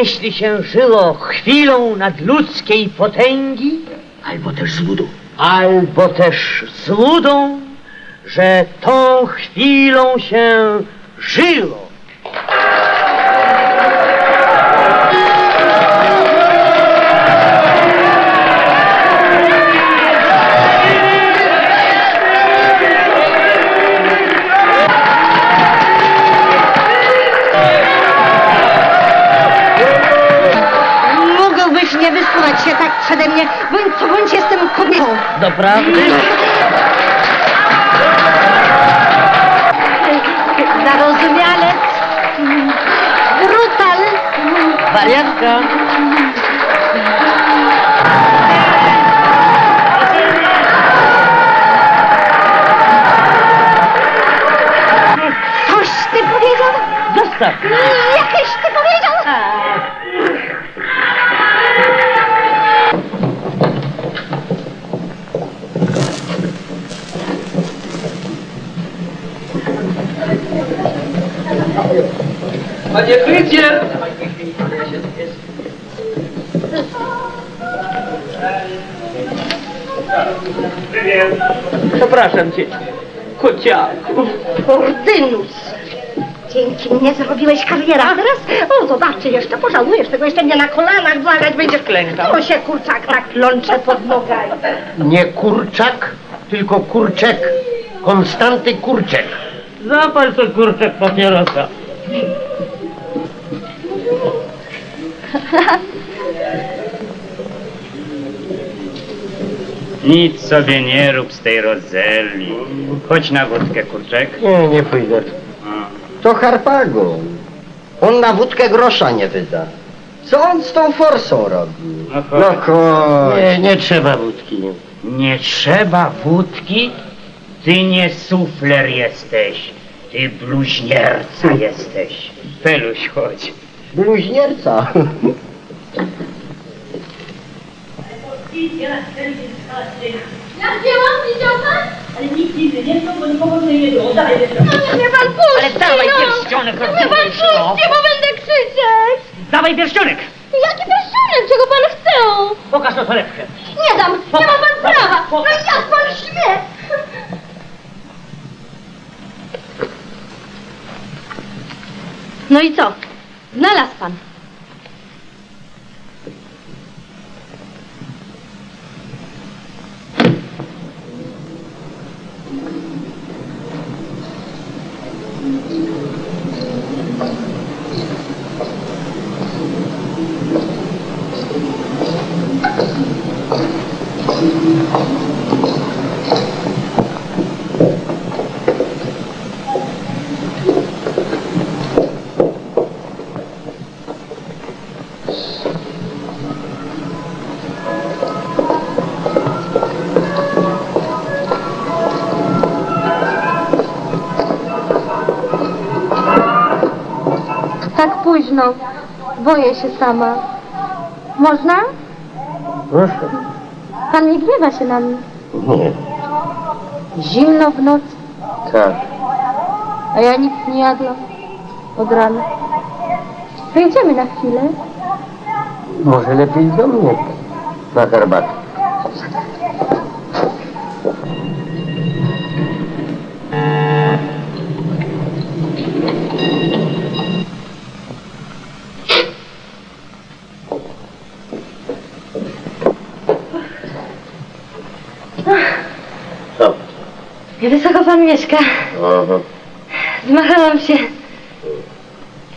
jeśli się żyło chwilą nadludzkiej potęgi, albo też z łudą, że tą chwilą się żyło. Się tak przede mnie, bądź jestem kobietą. Doprawdy? Zarozumialec. Brutal. Wariatka. Coś ty powiedział? Zostaw. Jakieś ty powiedział? Panie Frycjer! Przepraszam cię, kociaku. Ordynus! Dzięki mnie zrobiłeś karierę, a teraz? O, zobaczcie, jeszcze pożałujesz tego, jeszcze mnie na kolanach błagać będziesz. Klękał. To się kurczak tak klącze pod nogami. Nie kurczak, tylko kurczek. Konstanty Kurczek. Zapal to kurczek papierosa. Nic sobie nie rób z tej Rozelli. Chodź na wódkę, kurczek. Nie, nie pójdę. To Harpago. On na wódkę grosza nie wyda. Co on z tą forsą robi? No chodź. No chodź. Nie, nie trzeba wódki. Nie trzeba wódki? Ty nie sufler jesteś. Ty bluźnierca jesteś. Peluś, chodź. Bluźnierca? Ja wzięłam, widział pan? Ale nikt nigdy nie wziął, bo nikogo nie jedzą. Oddaj mnie pan. Ale dawaj pierścionek, rozumiem. Mnie pan puści, bo będę krzyczeć. Dawaj pierścionek. Jaki pierścionek? Czego pan chce? Pokaż na torebkę. Nie dam, nie ma pan prawa. No i jak pan śmie? No i co? Znalazł pan. Późno. Boję się sama. Można? Proszę. Pan nie gniewa się na mnie? Nie. Zimno w nocy? Tak. A ja nic nie jadłam od rana. Wyjdziemy na chwilę. Może lepiej do mnie na herbatę. Wysoko pan mieszka. Aha. Zmachałam się.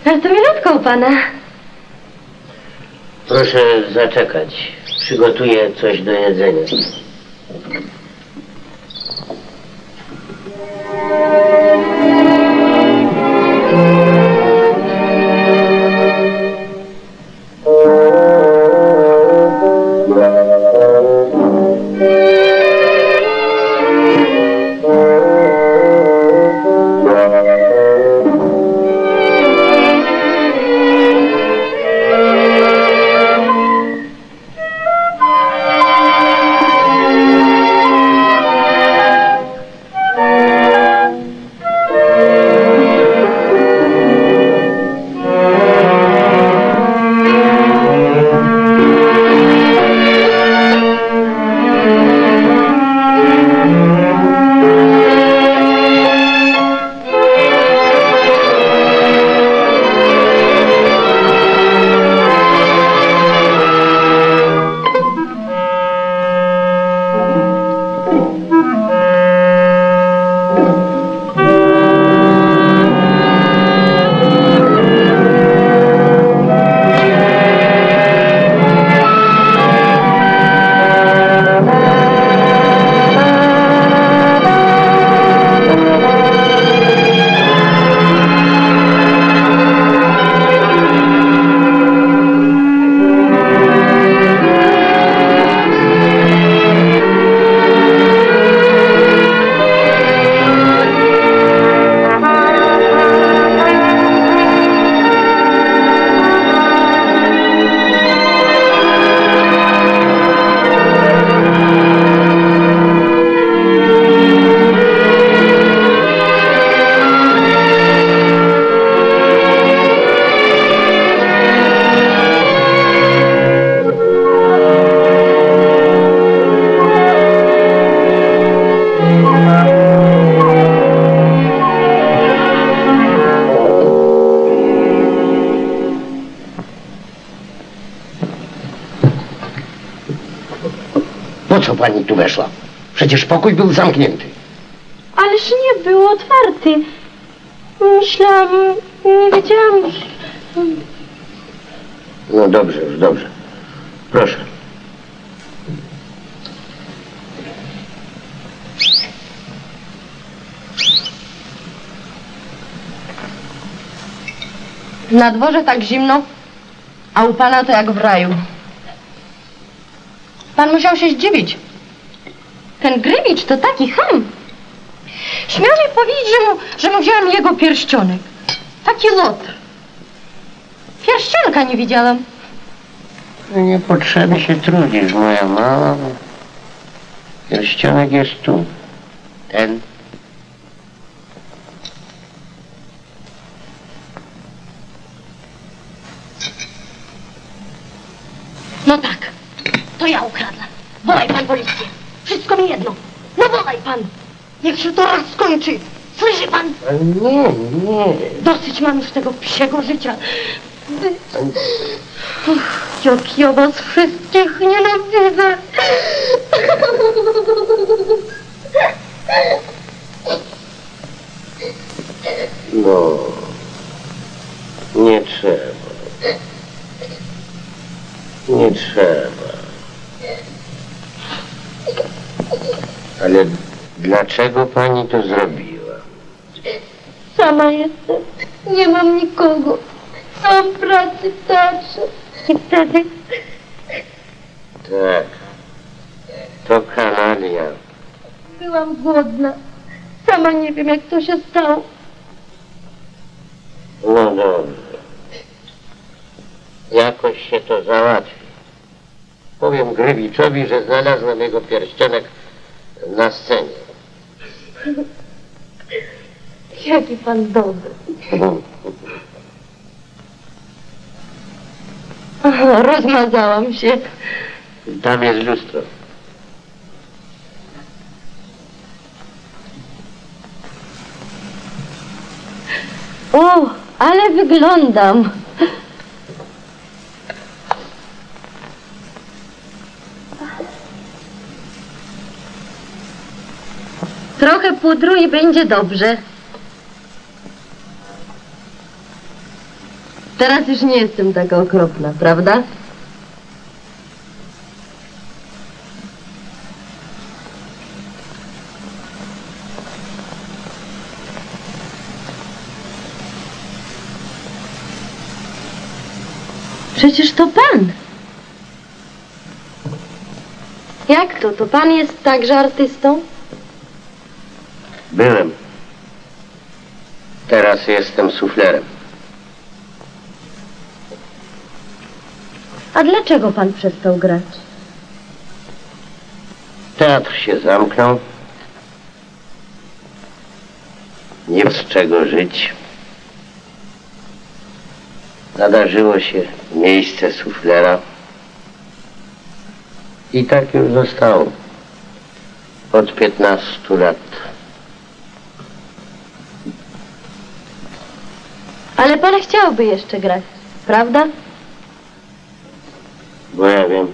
Ale to milutko u pana. Proszę zaczekać. Przygotuję coś do jedzenia. co pani tu weszła? Przecież pokój był zamknięty. Ależ nie był otwarty. Myślałam, nie wiedziałam. No dobrze, już dobrze. Proszę. Na dworze tak zimno, a u pana to jak w raju. Pan musiał się zdziwić. Ten Grywicz to taki cham. Śmiał mi powiedzieć, że mu wziąłem jego pierścionek. Taki lot. Pierścionka nie widziałam. Niepotrzebnie się trudzisz, moja mama. Pierścionek jest tu. Ten. No tak. To ja ukradłam. Wołaj pan policję. Wszystko mi jedno. No wołaj pan. Niech się to raz skończy. Słyszy pan? Nie, nie. Dosyć mam już tego psiego życia. Jak ja was wszystkich nienawidzę. No. Nie trzeba. Nie trzeba. Ale dlaczego pani to zrobiła? Sama jestem. Nie mam nikogo. Mam pracy w teatrze. I wtedy... Tak. To kanalia. Byłam głodna. Sama nie wiem, jak to się stało. No dobrze. Jakoś się to załatwi. Powiem Grywiczowi, że znalazłem jego pierścionek na scenie. Jaki pan dobry. Rozmazałam się. Tam jest lustro. O, ale wyglądam. Trochę pudru i będzie dobrze. Teraz już nie jestem taka okropna, prawda? Przecież to pan. Jak to? To pan jest także artystą? Byłem. Teraz jestem suflerem. A dlaczego pan przestał grać? Teatr się zamknął. Nie z czego żyć. Nadarzyło się miejsce suflera. I tak już zostało. Od 15 lat. Ale pan chciałby jeszcze grać, prawda? Bo ja wiem.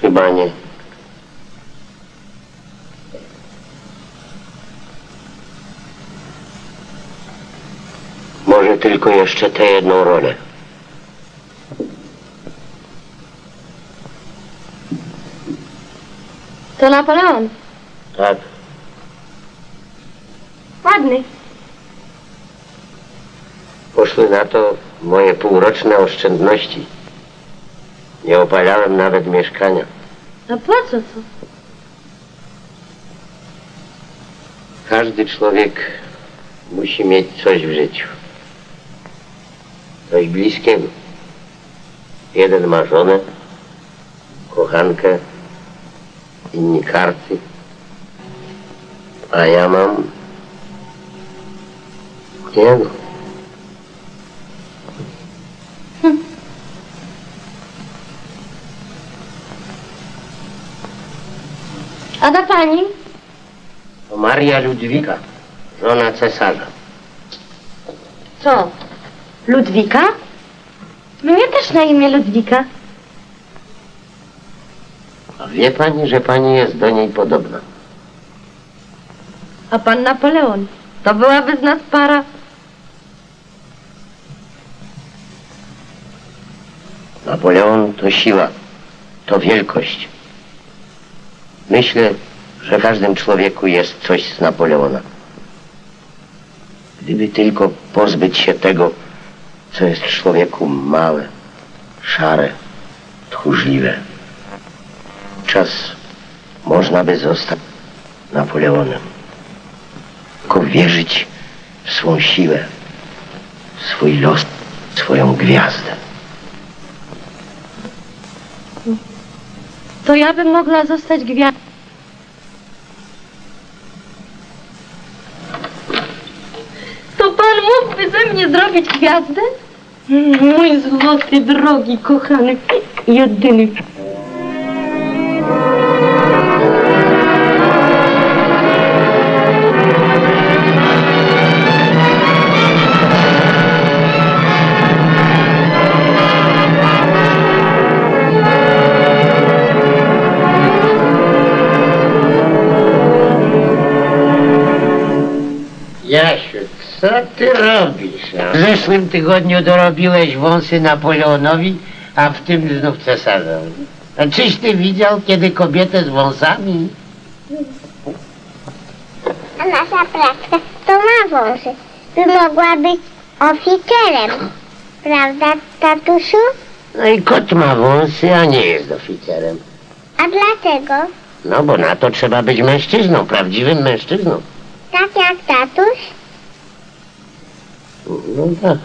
Chyba nie. Może tylko jeszcze tę jedną rolę. To Napoleon? Tak. Ładny. Poszły na to moje półroczne oszczędności. Nie opalałem nawet mieszkania. A po co to? Każdy człowiek musi mieć coś w życiu. Coś bliskiego. Jeden ma żonę, kochankę, inni karty. A ja mam... Nie no. A ta pani? To Maria Ludwika, żona cesarza. Co? Ludwika? Mnie też na imię Ludwika. Wie pani, że pani jest do niej podobna. A pan Napoleon, to byłaby z nas para. Napoleon to siła, to wielkość. Myślę, że w każdym człowieku jest coś z Napoleona. Gdyby tylko pozbyć się tego, co jest w człowieku małe, szare, tchórzliwe. Czas można by zostać Napoleonem. Tylko wierzyć w swą siłę, w swój los, w swoją gwiazdę. To ja bym mogła zostać gwiazdą. To pan mógłby ze mnie zrobić gwiazdę? Mój złoty, drogi, kochany, jedyny. Jasiu, co ty robisz? W zeszłym tygodniu dorobiłeś wąsy Napoleonowi, a w tym znów cesarzowi. A czyś ty widział kiedy kobietę z wąsami? A nasza praczka to ma wąsy. By mogła być oficerem. Prawda, tatusiu? No i kot ma wąsy, a nie jest oficerem. A dlaczego? No bo na to trzeba być mężczyzną, prawdziwym mężczyzną. Tak jak tatuś? No tak.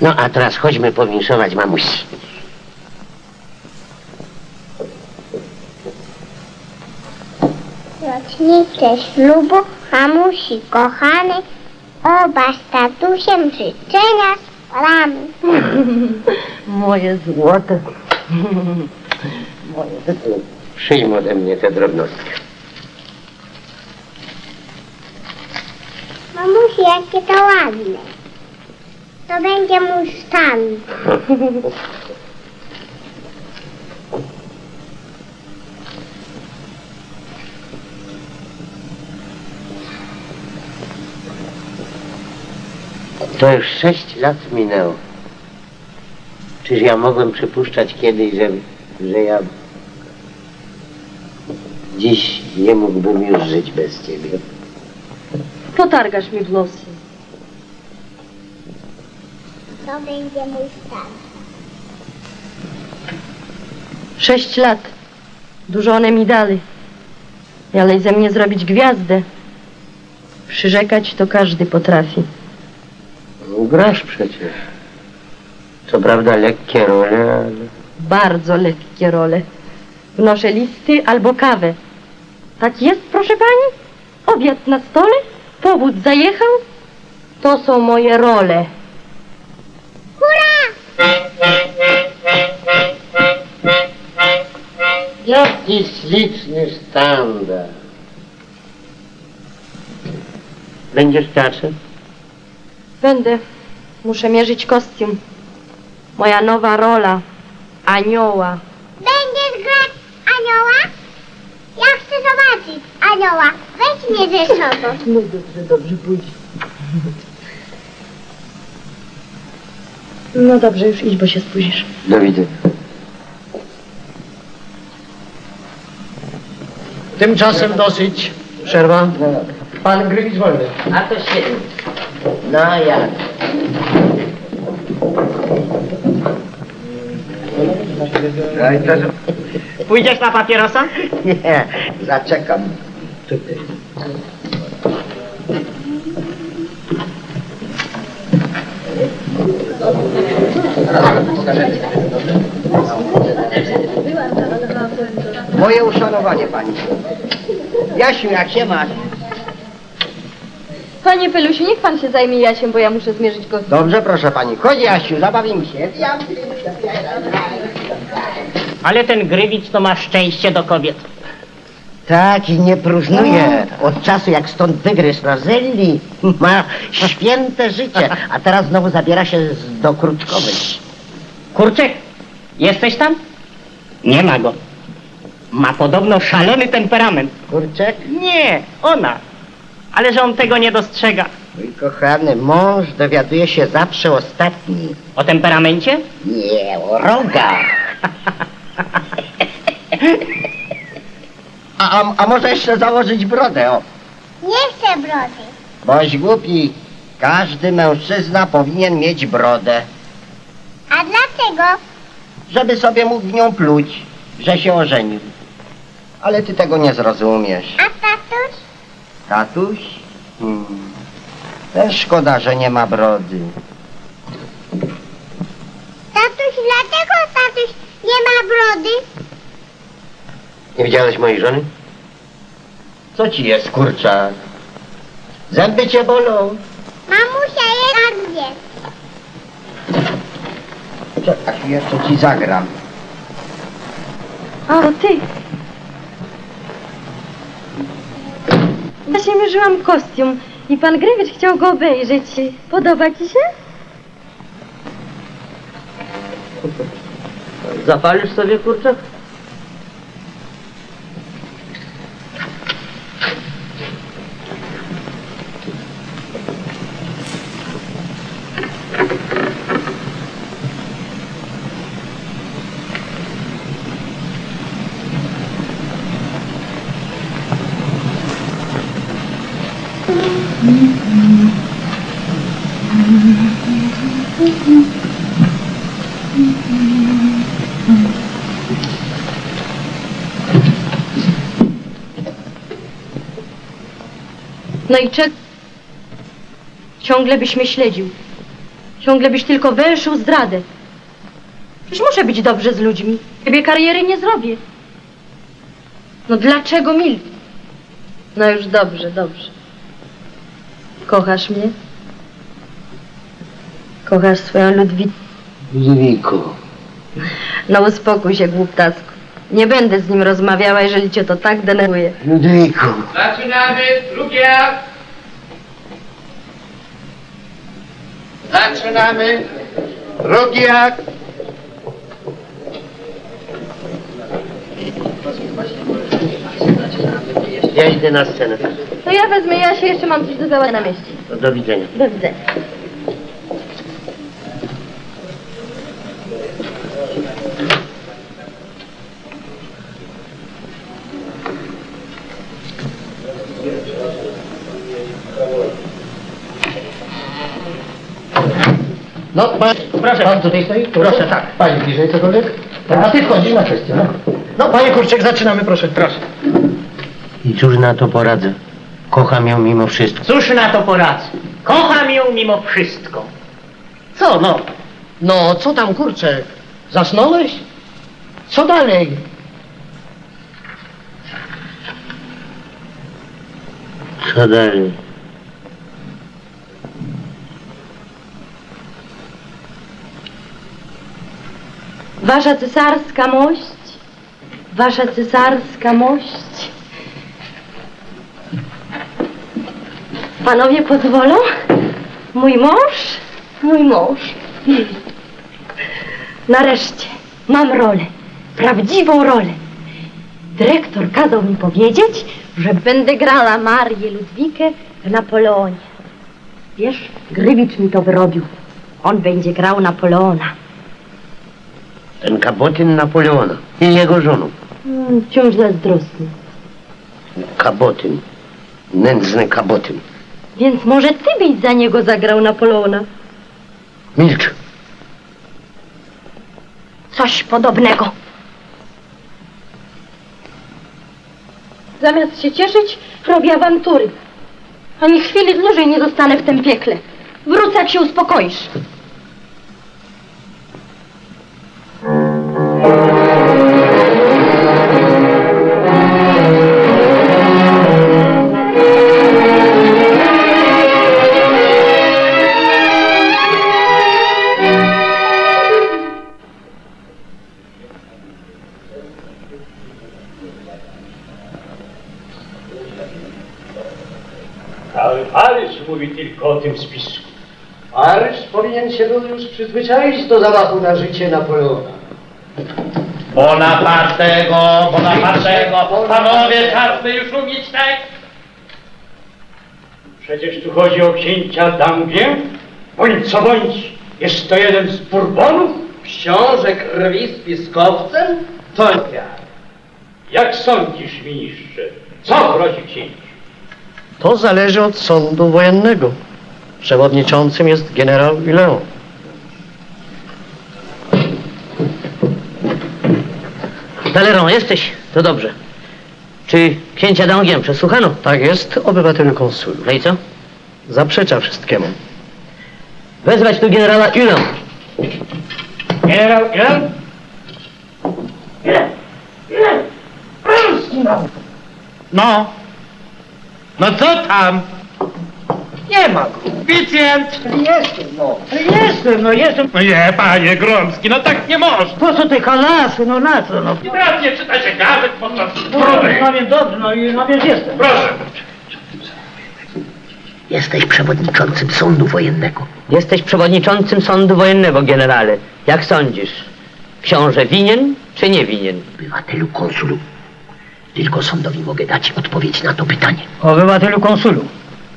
No a teraz chodźmy powinszować mamusi. Rocznicę ślubu mamusi kochanej, oba z tatusiem życzenia składamy. Moje złote. Moje. Przyjm ode mnie te drobnostki. Mamusi, jakie to ładne. To będzie mój stan. To już 6 lat minęło. Czyż ja mogłem przypuszczać kiedyś, że ja dziś nie mógłbym już żyć bez ciebie. Potargasz mi w losie. To będzie mój stan. 6 lat. Dużo one mi dali. Ale ze mnie zrobić gwiazdę. Przyrzekać to każdy potrafi. No, grasz przecież. Co prawda lekkie role, ale... Bardzo lekkie role. Wnoszę listy albo kawę. Tak jest, proszę pani? Obiad na stole? Powód zajechał? To są moje role. Hurra! Jaki śliczny sztandar. Będziesz teatrze? Będę. Muszę mierzyć kostium. Moja nowa rola. Anioła. Będziesz grać anioła? Ja chcę zobaczyć anioła. Weź mnie ze sobą. No dobrze, dobrze, pójdź. No dobrze, już idź, bo się spóźnisz. Do widzenia. Tymczasem dosyć. Przerwa. Pan Grylicz wolny. A to się... No jak? Pójdziesz na papierosa? Nie, zaczekam. Tutaj. Moje uszanowanie pani. Jasiu, jak się masz? Panie Pelusiu, niech pan się zajmie Jasiem, bo ja muszę zmierzyć go. Dobrze, proszę pani. Chodź Jasiu, zabawimy się. Ale ten Grywicz to ma szczęście do kobiet. Tak, i nie próżnuje. Od czasu, jak stąd wygryzł Roselli, ma święte życie. A teraz znowu zabiera się do krótkowych. Kurczyk, jesteś tam? Nie ma go. Ma podobno szalony temperament. Kurczak? Nie, ona. Ale że on tego nie dostrzega. Mój kochany mąż dowiaduje się zawsze ostatni. O temperamencie? Nie, o rogach. A może jeszcze założyć brodę, o? Nie chcę brody. Boś głupi. Każdy mężczyzna powinien mieć brodę. A dlaczego? Żeby sobie mógł w nią pluć, że się ożenił. Ale ty tego nie zrozumiesz. A tatuś? Tatuś? Też szkoda, że nie ma brody. Tatuś, dlaczego tatuś nie ma brody? Nie widziałeś mojej żony? Co ci jest, kurczak? Zęby cię bolą. Mamusia je na mnie. Czekaj, jeszcze ci zagram. O, ty. Ja się mierzyłam kostium i pan Grywicz chciał go obejrzeć. Podoba ci się? Zapalisz sobie, kurczak? No i czego? Ciągle byś mnie śledził. Ciągle byś tylko węszył zdradę. Przecież muszę być dobrze z ludźmi. Ciebie kariery nie zrobię. No dlaczego milcz? No już dobrze, dobrze. Kochasz mnie? Kochasz swoją Ludwigę? Ludwiku. No uspokój się, głuptasku. Nie będę z nim rozmawiała, jeżeli cię to tak denerwuje. Ludwiku. Zaczynamy drugi akt. Zaczynamy drugi akt. Ja idę na scenę. To ja wezmę Jasię, jeszcze mam coś do załatwienia na mieście. To do widzenia. Do widzenia. No, pan, proszę. Pan tutaj stoi? Proszę, tak. Pani bliżej cokolwiek? A ty wchodzisz na kwestię, no? No, panie Kurczek, zaczynamy, proszę. Proszę. I cóż na to poradzę? Kocham ją mimo wszystko. Cóż na to poradzę? Kocham ją mimo wszystko. Co no? No, co tam, Kurczek? Zasnąłeś? Co dalej? Co dalej? Wasza cesarska mość, wasza cesarska mość. Panowie pozwolą? Mój mąż? Mój mąż. Nareszcie mam rolę, prawdziwą rolę. Dyrektor kazał mi powiedzieć, że będę grała Marię Ludwikę w Napoleonie. Wiesz, Grywicz mi to wyrobił. On będzie grał Napoleona. Ten kabotyn Napoleona i jego żoną. Wciąż zazdrosny. Kabotyn. Nędzny kabotyn. Więc może ty byś za niego zagrał Napoleona? Milcz. Coś podobnego. Zamiast się cieszyć, robię awantury. Ani chwili dłużej nie zostanę w tym piekle. Wrócę, jak się uspokoisz. O tym spisku. Paryż powinien się był już przyzwyczaić do zamachu na życie Napoleona. Bonapartego, panowie, czas by już umieć tak. Przecież tu chodzi o księcia Dampię? Bądź co bądź, jest to jeden z Bourbonów? Książę krwi z piskowcem? To ja. Jak sądzisz, ministrze, co grozi księciu? To zależy od sądu wojennego. Przewodniczącym jest generał Villeon. Daleron, jesteś? To dobrze. Czy księcia Dangiem przesłuchano? Tak jest, obywatelu konsulu. No i co? Zaprzecza wszystkiemu. Wezwać tu generała Villeon. Generał Villeon? No. No co tam? Nie ma go. Pacjent! Jestem. No nie, panie Gromski, no tak nie można. Po co te halasy, no na co, no? Nie czyta się gazet podczas próby. No więc dobrze, no więc jestem. Proszę. Jesteś przewodniczącym sądu wojennego. Jesteś przewodniczącym sądu wojennego, generale. Jak sądzisz? Książę winien, czy nie winien? Obywatelu konsulu. Tylko sądowi mogę dać odpowiedź na to pytanie. Obywatelu konsulu.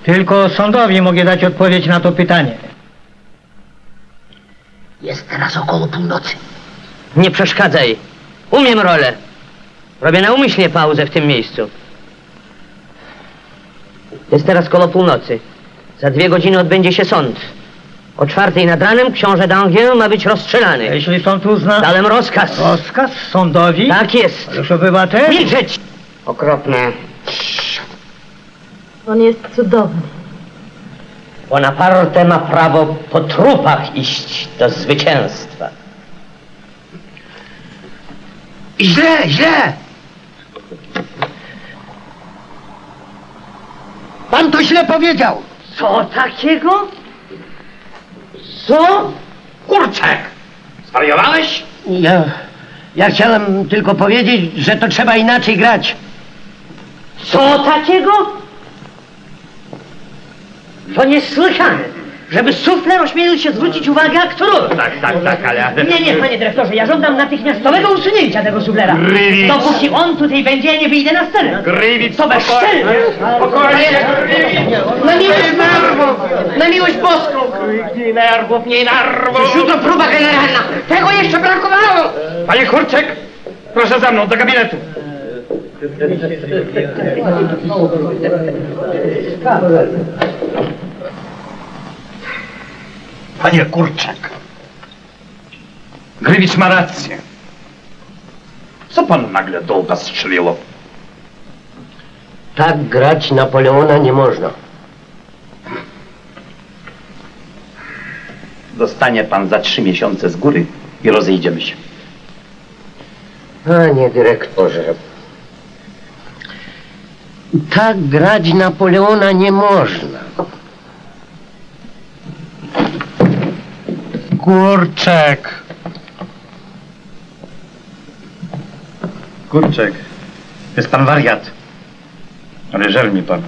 Tylko sądowi mogę dać odpowiedź na to pytanie. Jest teraz około północy. Nie przeszkadzaj. Umiem rolę. Robię naumyślnie pauzę w tym miejscu. Jest teraz koło północy. Za 2 godziny odbędzie się sąd. O 4:00 nad ranem książę Dangien ma być rozstrzelany. A jeśli sąd uzna... Dałem rozkaz. Rozkaz sądowi? Tak jest. Ależ obywatel... Milczeć! Okropne. On jest cudowny. Bonaparte ma prawo po trupach iść do zwycięstwa. Źle! Pan to źle powiedział. Co takiego? Co? Kurczak! Zwariowałeś? Ja chciałem tylko powiedzieć, że to trzeba inaczej grać. Co takiego? To niesłychane, żeby sufler ośmielił się zwrócić uwagę aktorów. Tak, ale... Nie, panie dyrektorze, ja żądam natychmiastowego usunięcia tego suflera. Grywic! Dopóki on tutaj będzie, ja nie wyjdę na scenę. Grywic! To bezczelne! Spokojnie, Grywic! Na miłość boską! Nie nerwów! Rzuto próba generalna! Tego jeszcze brakowało! Panie Kurczek, proszę za mną, do gabinetu. Panie Kurczak, Grywicz ma rację. Co panu nagle do łba strzeliło? Tak grać Napoleona nie można. Dostanie pan za 3 miesiące z góry i rozejdziemy się. Panie dyrektorze, tak grać Napoleona nie można. Kurczek, jest pan wariat. Ale żal mi pan.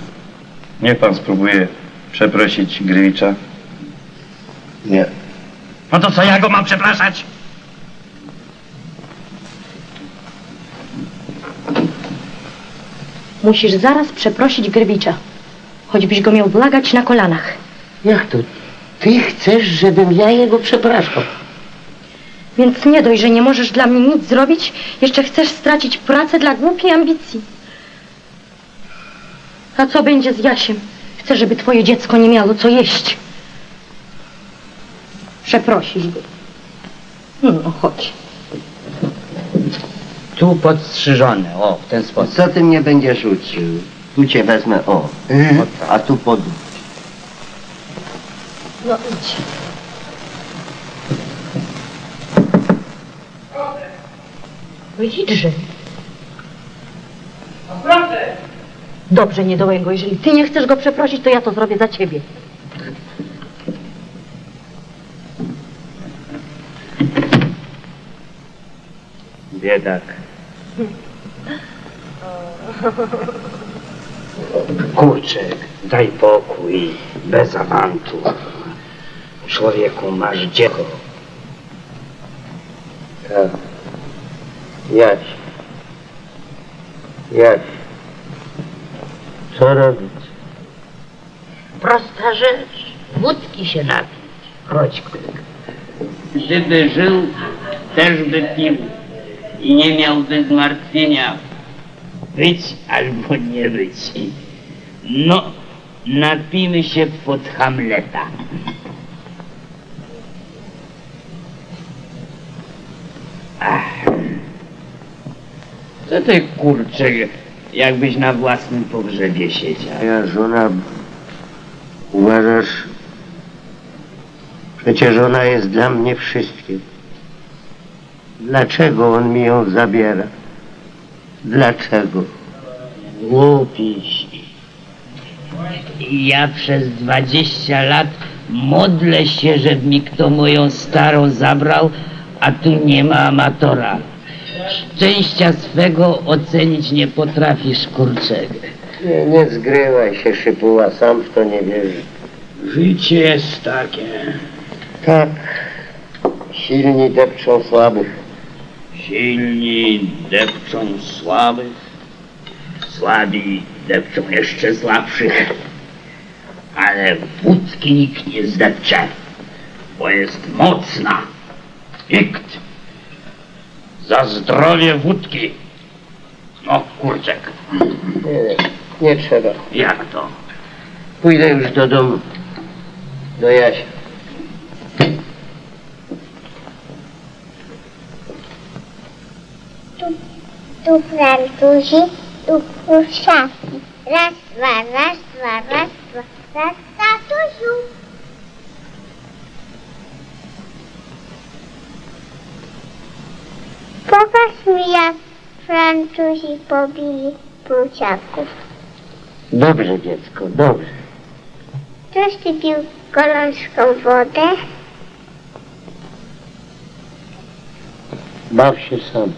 Niech pan spróbuje przeprosić Grywicza. Nie. No to co, ja go mam przepraszać? Musisz zaraz przeprosić Grywicza. Choćbyś go miał błagać na kolanach. Jak to? Ty chcesz, żebym ja jego przepraszał? Więc nie dość, że nie możesz dla mnie nic zrobić, jeszcze chcesz stracić pracę dla głupiej ambicji. A co będzie z Jasiem? Chcę, żeby twoje dziecko nie miało co jeść. Przeprosisz go. No, chodź. Tu podstrzyżone, o, w ten sposób. Co ty mnie będziesz uczył? Tu cię wezmę, o, a tu pod... No idź. No idźże. Dobrze, niedołęgo, jeżeli ty nie chcesz go przeprosić, to ja to zrobię za ciebie. Biedak. Kurczek, daj pokój, bez awantu. Człowieku, masz dziecko. Yes. Yes. Co robić? Prosta rzecz. Wódki się napić. Chodź, Kryk. Gdyby żył, też by pił i nie miałby zmartwienia. Być albo nie być. No, napijmy się pod Hamleta. Ach. Co ty, kurczę, jakbyś na własnym pogrzebie siedział? Moja żona, uważasz, przecież ona jest dla mnie wszystkim. Dlaczego on mi ją zabiera? Dlaczego? Głupiś. Ja przez 20 lat modlę się, żeby mi kto moją starą zabrał, a tu nie ma amatora. Szczęścia swego ocenić nie potrafisz, kurczek. Nie zgrywaj się, Szypuła, sam w to nie wierzy. Życie jest takie. Tak, silni depczą słabych. Silni depczą słabych. Słabi depczą jeszcze słabszych. Ale wódki nikt nie zdepcze, bo jest mocna. Nikt. Za zdrowie wódki. No, kurczek. Nie trzeba. Jak to? Pójdę już do domu. Do Jasia. Tu Francuzi, tu Pruszaki. Raz, dwa, raz, dwa, raz, dwa, raz, tatusiu. Pokaż mi, jak Francuzi pobili Prusiaków. Dobrze, dziecko, dobrze. Ktoś ty pił gorączką wodę? Baw się sam.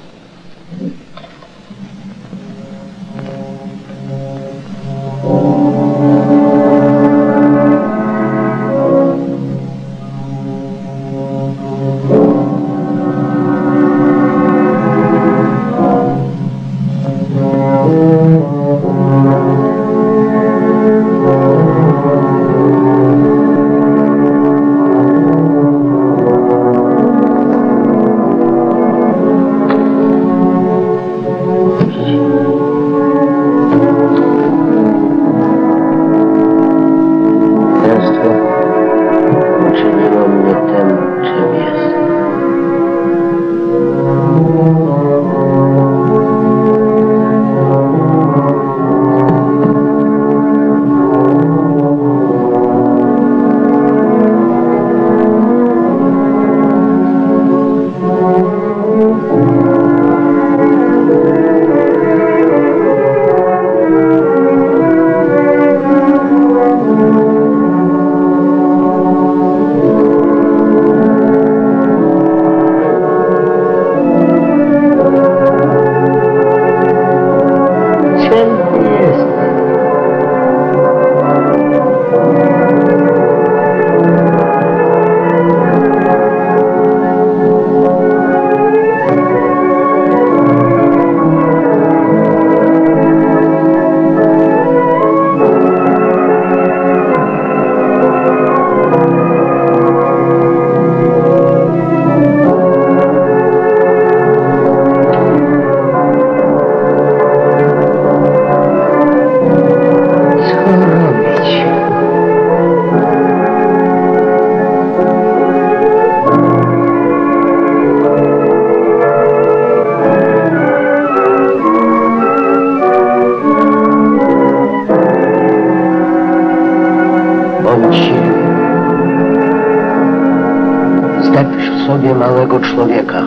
Człowieka.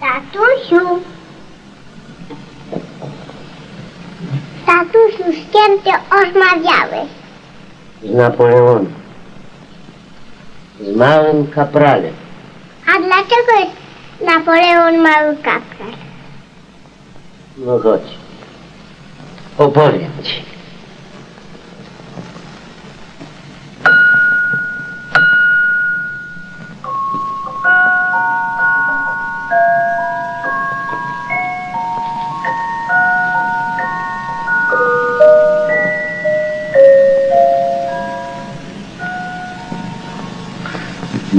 Tatusiu! Tatusiu, z kim ty rozmawiałeś? Z Napoleonem. Z małym kapralem. A dlaczego jest Napoleon mały kapral? No chodź. Opowiem ci.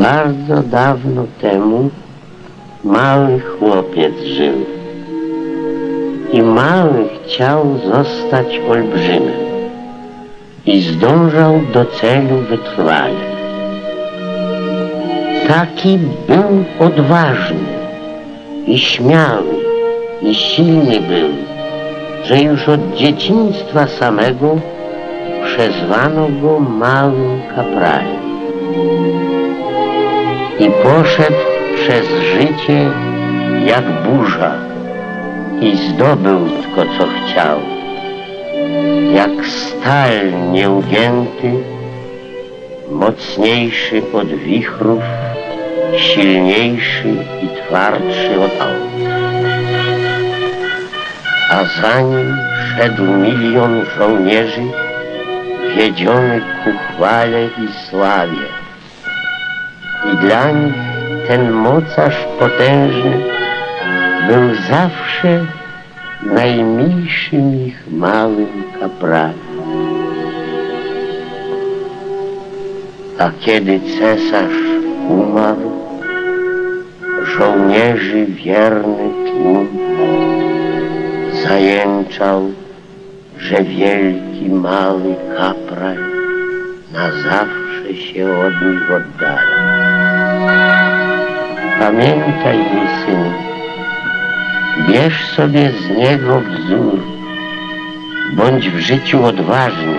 Bardzo dawno temu mały chłopiec żył i mały chciał zostać olbrzymem i zdążał do celu wytrwale. Taki był odważny i śmiały i silny był, że już od dzieciństwa samego przezwano go małym kapralem. I poszedł przez życie jak burza i zdobył tylko co chciał. Jak stal nieugięty, mocniejszy od wichrów, silniejszy i twardszy od aut. A za nim szedł milion żołnierzy wiedzionych ku chwale i sławie. I dla nich ten mocarz potężny był zawsze najmilszym ich małym kapralem. A kiedy cesarz umarł, żołnierzy wierny tłum zajęczał, że wielki mały kapral na zawsze się od nich oddala. Pamiętaj, mój synu, bierz sobie z niego wzór, bądź w życiu odważny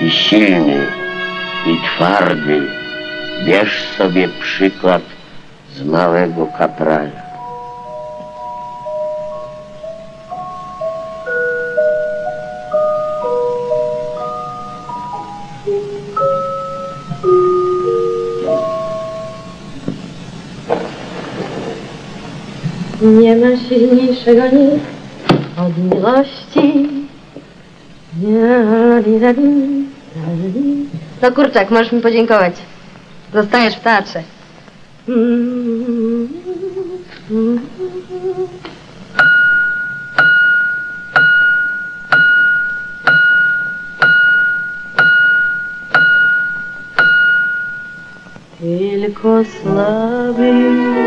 i silny i twardy, bierz sobie przykład z małego kaprala. Nie ma silniejszego nic od miłości. No kurczak, możesz mi podziękować. Zostajesz w teatrze. Tylko słaby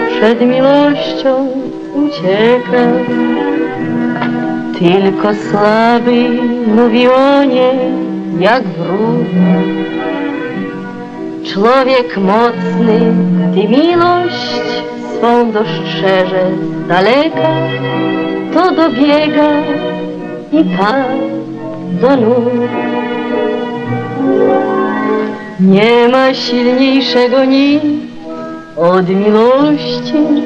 przed miłością ucieka, tylko słaby mówi o niej jak wróg. Człowiek mocny, ty miłość swą dostrzeże z daleka, to dobiega i tak do nóg. Nie ma silniejszego nic od miłości.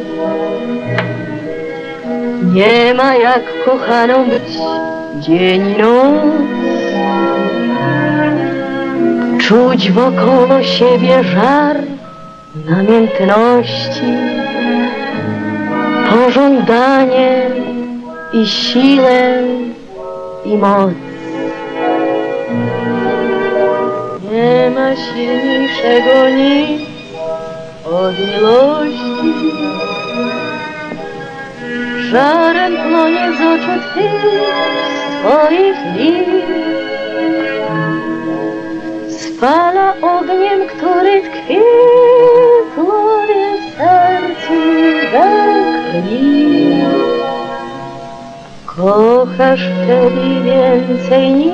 Nie ma jak kochaną być dzień i noc. Czuć wokoło siebie żar namiętności, pożądanie i siłę i moc. Nie ma silniejszego nic od miłości. Żarem płonie z oczu twoich lic. Spala ogniem, który tkwi w głowie, w sercu we krwi. Kochasz wtedy więcej nic,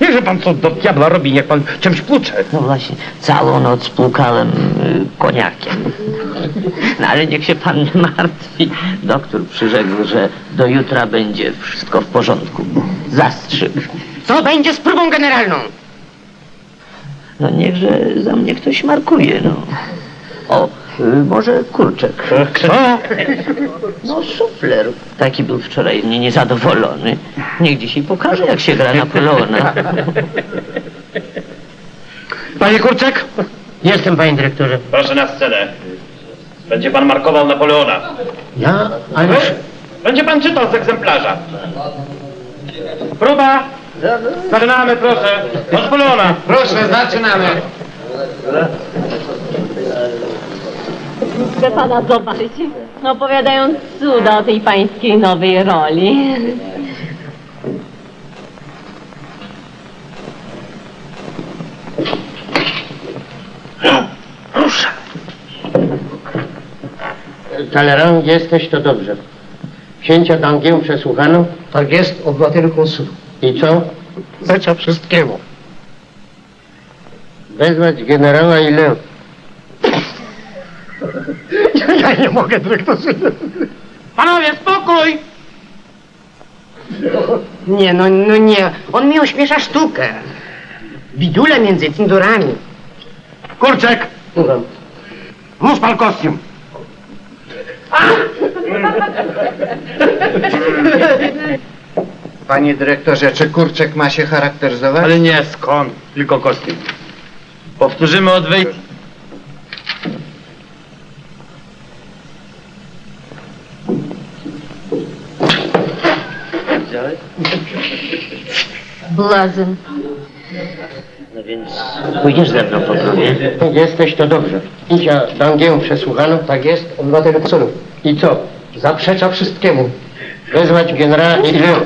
Niechże pan co do diabła robi, niech pan czymś płucze. No właśnie, całą noc płukałem koniakiem. No ale niech się pan nie martwi. Doktor przyrzekł, że do jutra będzie wszystko w porządku. Zastrzyk. Co będzie z próbą generalną? No niechże za mnie ktoś markuje, no. O, może kurczek. Co? No szufler. Taki był wczoraj mnie niezadowolony. Niech dzisiaj pokaże, jak się gra Napoleona. Panie Kurczak? Jestem, panie dyrektorze. Proszę na scenę. Będzie pan markował Napoleona. Ja? Ale... Będzie pan czytał z egzemplarza. Próba. Zaczynamy, proszę. Napoleona. Proszę, zaczynamy. Chcę pana zobaczyć, opowiadając cuda o tej pańskiej nowej roli. Ruszaj. Talleyrand, jesteś, to dobrze. Księcia Dangiemu przesłuchano? Tak jest, obywatelu konsul. I co? Zacia wszystkiemu. Wezwać generała i Leo. Ja nie mogę, dyrektorze. Panowie, spokój! Nie, no nie. On mi ośmiesza sztukę. Bidule między cindurami. Kurczek! Słucham. Mów pan kostium. Panie dyrektorze, czy Kurczek ma się charakteryzować? Ale nie, skąd? Tylko kostium. Powtórzymy od wyjścia. Blazem. No więc pójdziesz ze mną po drogie? Tak jesteś, to dobrze. Księcia Dangiemu przesłuchano? Tak jest, obywatelu córów. I co? Zaprzecza wszystkiemu. Wezwać generała i Leo.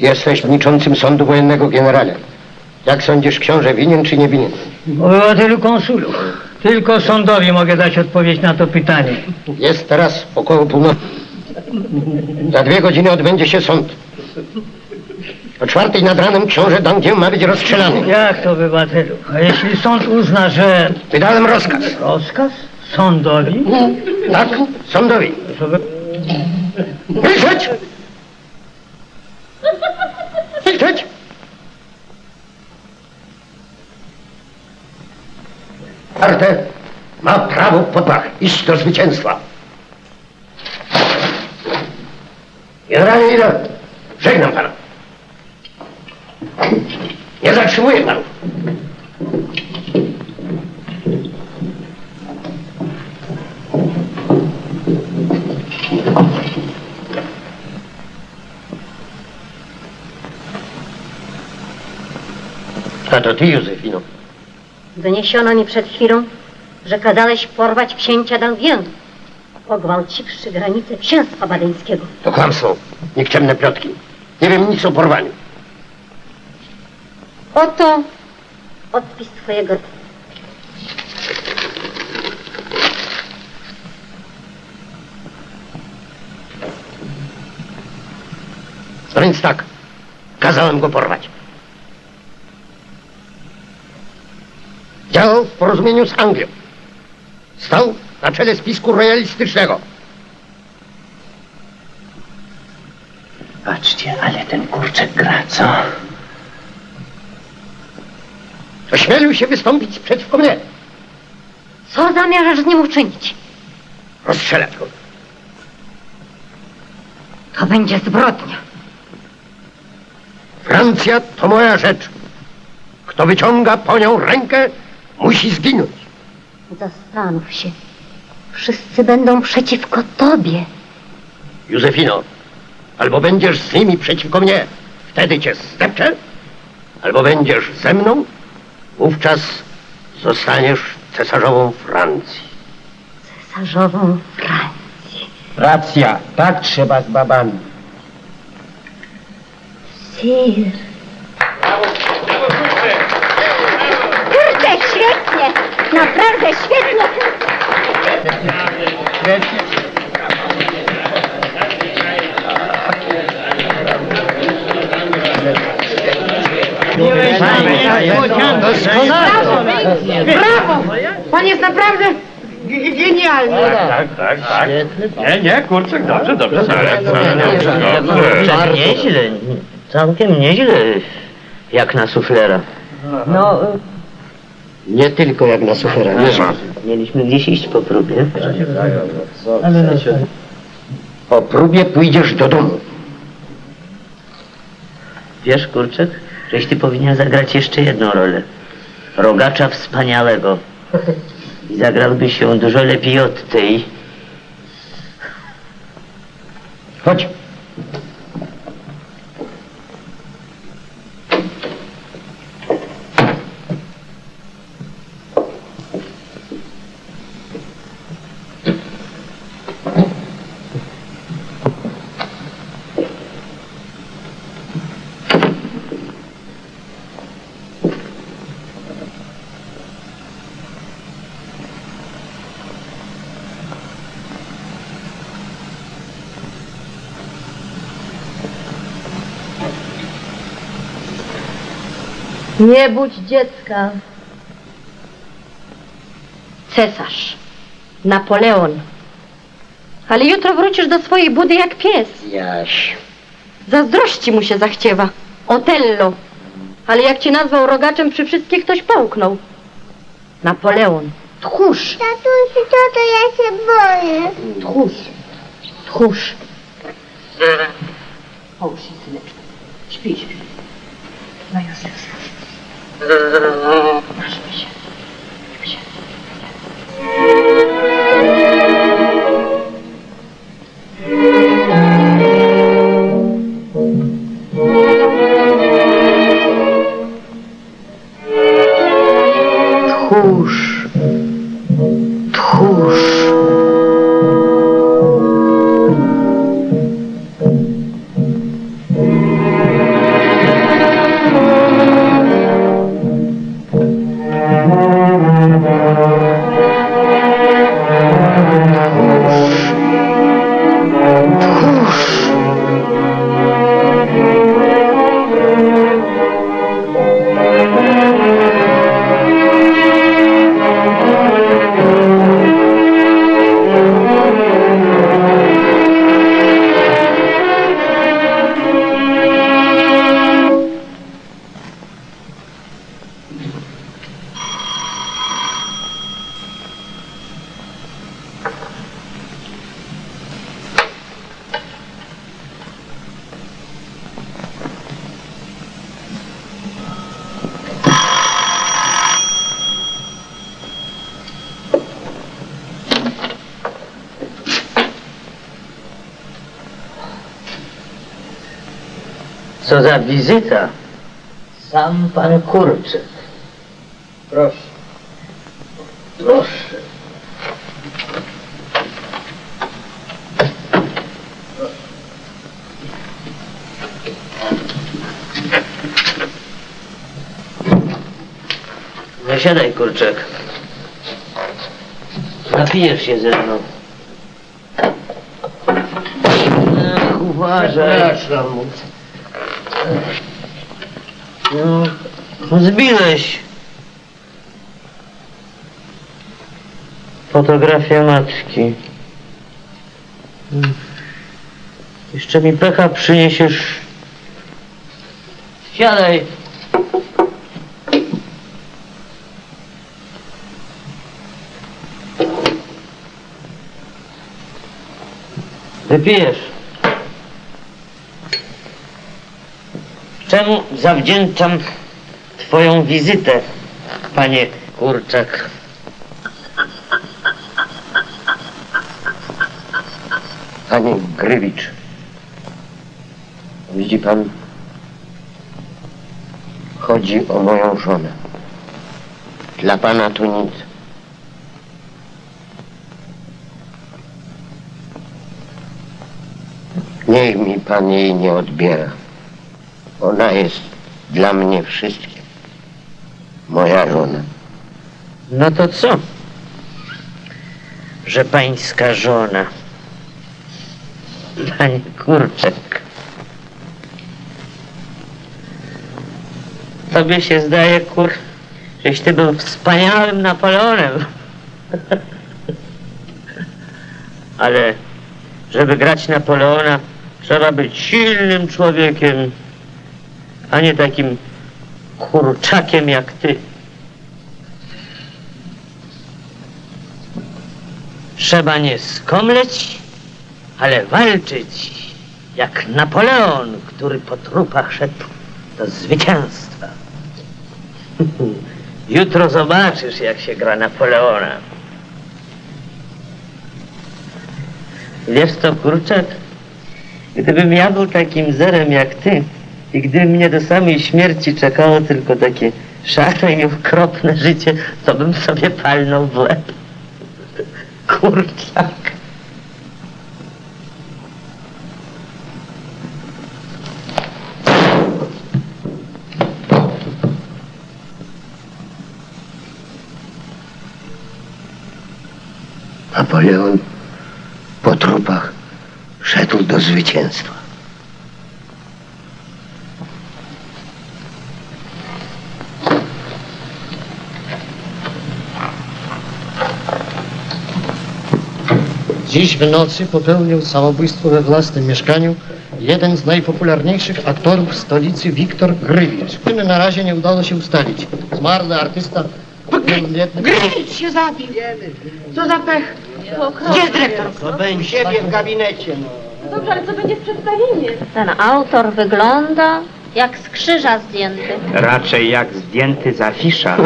Jesteś przewodniczącym Sądu Wojennego, generale. Jak sądzisz, książę winien czy nie winien? Obywatelu konsulu, tylko sądowi mogę dać odpowiedź na to pytanie. Jest teraz około północy. Za 2 godziny odbędzie się sąd. O 4:00 nad ranem książę Dangiem ma być rozstrzelany. Jak to, obywatelu? A jeśli sąd uzna, że... Wydałem rozkaz. Rozkaz? Sądowi? Tak, sądowi. Milczeć! Milczeć! Arte ma prawo po pach iść do zwycięstwa. Generalnie idę. Żegnam pana. Nie zatrzymuję panów. A to ty, Józefino. Doniesiono mi przed chwilą, że kazałeś porwać księcia Dangiemu, pogwałciwszy granicę księstwa badeńskiego. To kłamstwo, nikczemne plotki. Nie wiem nic o porwaniu. Oto odpis twojego... No więc tak, kazałem go porwać. Działał w porozumieniu z Anglią. Stał na czele spisku royalistycznego. Patrzcie, ale ten Kurczek gra, co? Ośmielił się wystąpić przeciwko mnie. Co zamierzasz z nim uczynić? Rozstrzelać go. To będzie zbrodnia. Francja to moja rzecz. Kto wyciąga po nią rękę, musi zginąć. Zastanów się. Wszyscy będą przeciwko tobie. Józefino, albo będziesz z nimi przeciwko mnie, wtedy cię zdepczę, albo będziesz ze mną, wówczas zostaniesz cesarzową Francji. Cesarzową Francji. Racja, tak trzeba z babami. Sir. Kurczę, świetnie! Naprawdę świetnie! Brawo! Brawo! Pan jest naprawdę genialny. Tak. Nie, Kurczek, dobrze. Nieźle, całkiem nieźle, jak na suflera. No... Nie tylko jak na suflera, nie ma. Mieliśmy gdzieś iść po próbie. Po próbie pójdziesz do domu. Wiesz, Kurczek, żeś ty powinien zagrać jeszcze jedną rolę. Rogacza wspaniałego. I zagrałbyś ją dużo lepiej od tej. Chodź. Nie budź dziecka. Cesarz. Napoleon. Ale jutro wrócisz do swojej budy jak pies. Jaś. Zazdrości mu się zachciewa. Otello. Ale jak cię nazwał rogaczem, przy wszystkich ktoś połknął. Napoleon. Tchórz. Tatusiu, to ja się boję. Tchórz. Tchórz. Połóż się, syneczko. Śpij, śpij. No już jest. Tchórz, tchórz. Co za wizyta? Sam pan Kurczek. Proszę. Proszę. Zasiadaj, Kurczek. Napijesz się ze mną. Ach, uważaj. No, zbiłeś fotografię matki. Jeszcze mi pecha przyniesiesz. Siadaj. Wypijesz. Czemu zawdzięczam twoją wizytę, panie Kurczek? Panie Grywicz, widzi pan, chodzi o moją żonę. Dla pana tu nic. Niech mi pan jej nie odbiera. Ona jest dla mnie wszystkim. Moja żona. No to co? Że pańska żona. Panie Kurczek. Tobie się zdaje, kur... żeś ty był wspaniałym Napoleonem. Ale żeby grać Napoleona, trzeba być silnym człowiekiem. A nie takim kurczakiem jak ty. Trzeba nie skomleć, ale walczyć, jak Napoleon, który po trupach szedł. do zwycięstwa. Jutro zobaczysz, jak się gra Napoleona. Wiesz co, kurczak? Gdybym ja był takim zerem jak ty i gdyby mnie do samej śmierci czekało tylko takie szare i okropne życie, to bym sobie palnął w łeb. Kurczak. Napoleon po trupach szedł do zwycięstwa. Dziś w nocy popełnił samobójstwo we własnym mieszkaniu jeden z najpopularniejszych aktorów stolicy, Wiktor Grywicz. Czyny na razie nie udało się ustalić. Zmarły artysta. Grywicz się zabił. Co za pech. Gdzie jest dyrektor? To będzie siebie w gabinecie. No dobrze, ale co będzie w przedstawieniu? Ten autor wygląda jak z krzyża zdjęty. Raczej jak zdjęty z afisza.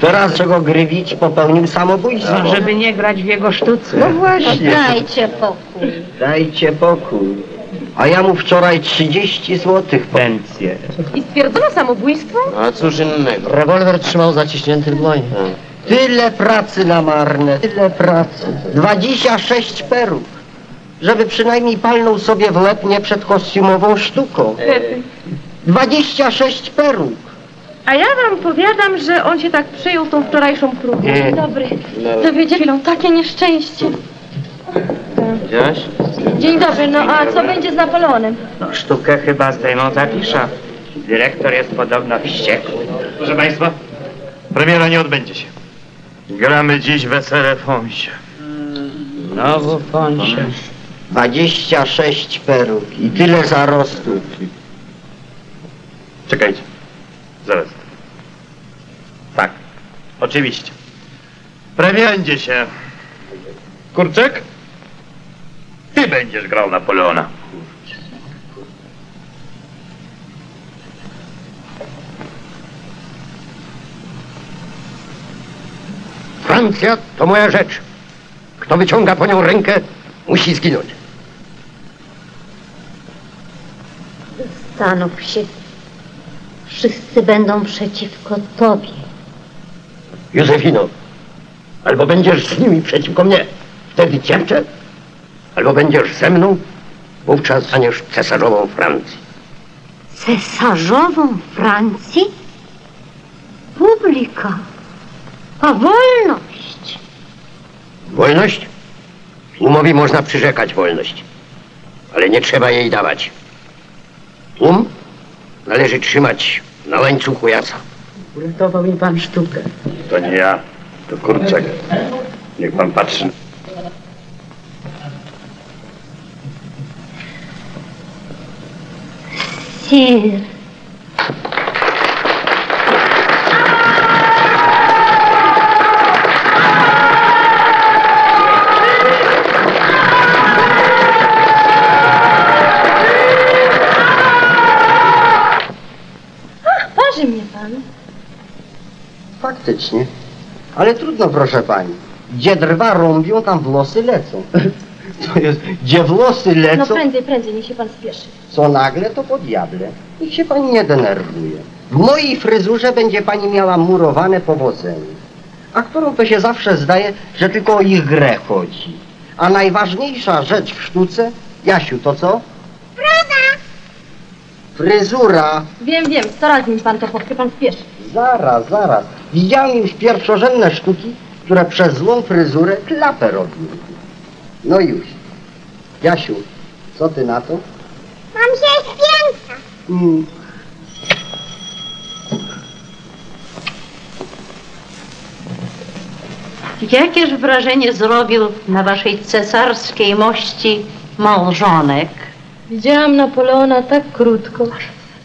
Teraz czego Grywicz popełnił samobójstwo. No, żeby nie grać w jego sztuce. No właśnie. To dajcie pokój. Dajcie pokój. A ja mu wczoraj 30 złotych pensję. I stwierdzono samobójstwo? A cóż innego. Rewolwer trzymał zaciśnięty w dłoni. Tyle pracy na marne, tyle pracy. 26 perów, żeby przynajmniej palnął sobie w łeb nie przed kostiumową sztuką. 26 perów. A ja wam powiadam, że on się tak przejął tą wczorajszą próbę. Dzień dobry. Dowiedzieli takie nieszczęście. Widziałaś? Dzień dobry, no a co będzie z Napoleonem? No sztukę chyba zdejmą z afisza. Dyrektor jest podobno wściekły. Proszę państwa, premiera nie odbędzie się. Gramy dziś wesele Fonsia. Znowu Fonsia. 26 peruk i tyle zarostów. Czekajcie, zaraz. Tak, oczywiście. Prebędzie się. Kurczek? Ty będziesz grał Napoleona. Francja to moja rzecz. Kto wyciąga po nią rękę, musi zginąć. Zastanów się. Wszyscy będą przeciwko tobie. Józefino, albo będziesz z nimi przeciwko mnie, wtedy cierczę. Albo będziesz ze mną, wówczas staniesz cesarzową Francji. Cesarzową Francji? Publika. A wolność? Wolność? Tłumowi można przyrzekać wolność, ale nie trzeba jej dawać. Tłum należy trzymać na łańcuchu jasa. Uratował mi pan sztukę. To nie ja, to Kurczak. Niech pan patrzy. Sir. Parzy mnie pan. Faktycznie. Ale trudno, proszę pani. Gdzie drwa rąbią, tam włosy lecą. To jest, gdzie włosy lecą... No prędzej, niech się pan spieszy. Co nagle, to po diable. Niech się pani nie denerwuje. W mojej fryzurze będzie pani miała murowane powodzenie. Aktorom to się zawsze zdaje, że tylko o ich grę chodzi. A najważniejsza rzecz w sztuce... Jasiu, to co? Broda! Fryzura! Wiem, 100 razy mi pan to powie, pan spieszy. Zaraz. Widziałem już pierwszorzędne sztuki, które przez złą fryzurę klapę robiły. No już. Jasiu, co ty na to? Mam się święta. Jakież wrażenie zrobił na waszej cesarskiej mości małżonek? Widziałam Napoleona tak krótko.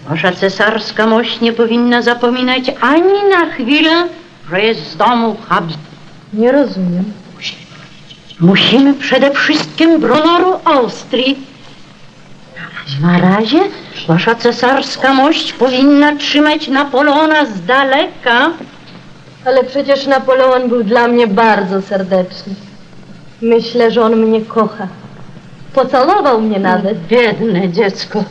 Wasza cesarska mość nie powinna zapominać ani na chwilę, że jest z domu habit. Nie rozumiem. Musimy przede wszystkim honoru Austrii. Na razie wasza cesarska mość powinna trzymać Napoleona z daleka. Ale przecież Napoleon był dla mnie bardzo serdeczny. Myślę, że on mnie kocha. Pocałował mnie nawet. Biedne dziecko.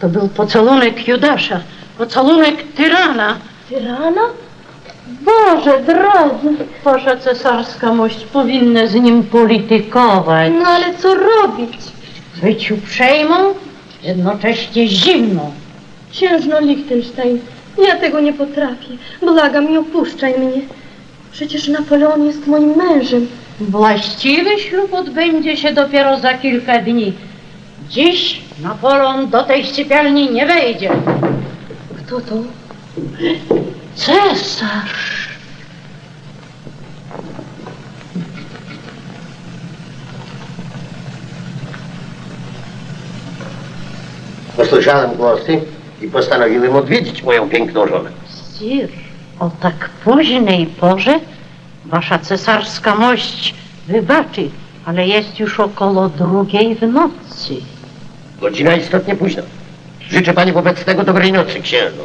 To był pocalunek Judasza. Pocalunek tyrana. Tyrana? Boże drogi! Wasza cesarska mość powinna z nim politykować. No ale co robić? Być uprzejmą, jednocześnie zimną. Księżno Lichtenstein, ja tego nie potrafię. Błagam, nie opuszczaj mnie. Przecież Napoleon jest moim mężem. Właściwy ślub odbędzie się dopiero za kilka dni. Dziś Napoleon do tej sypialni nie wejdzie. Kto to? Cesarz! Posłyszałem głosy i postanowiłem odwiedzić moją piękną żonę. Sir, o tak późnej porze wasza cesarska mość wybaczy, ale jest już około 2:00 w nocy. Godzina istotnie późna. Życzę pani wobec tego dobrej nocy, księżno.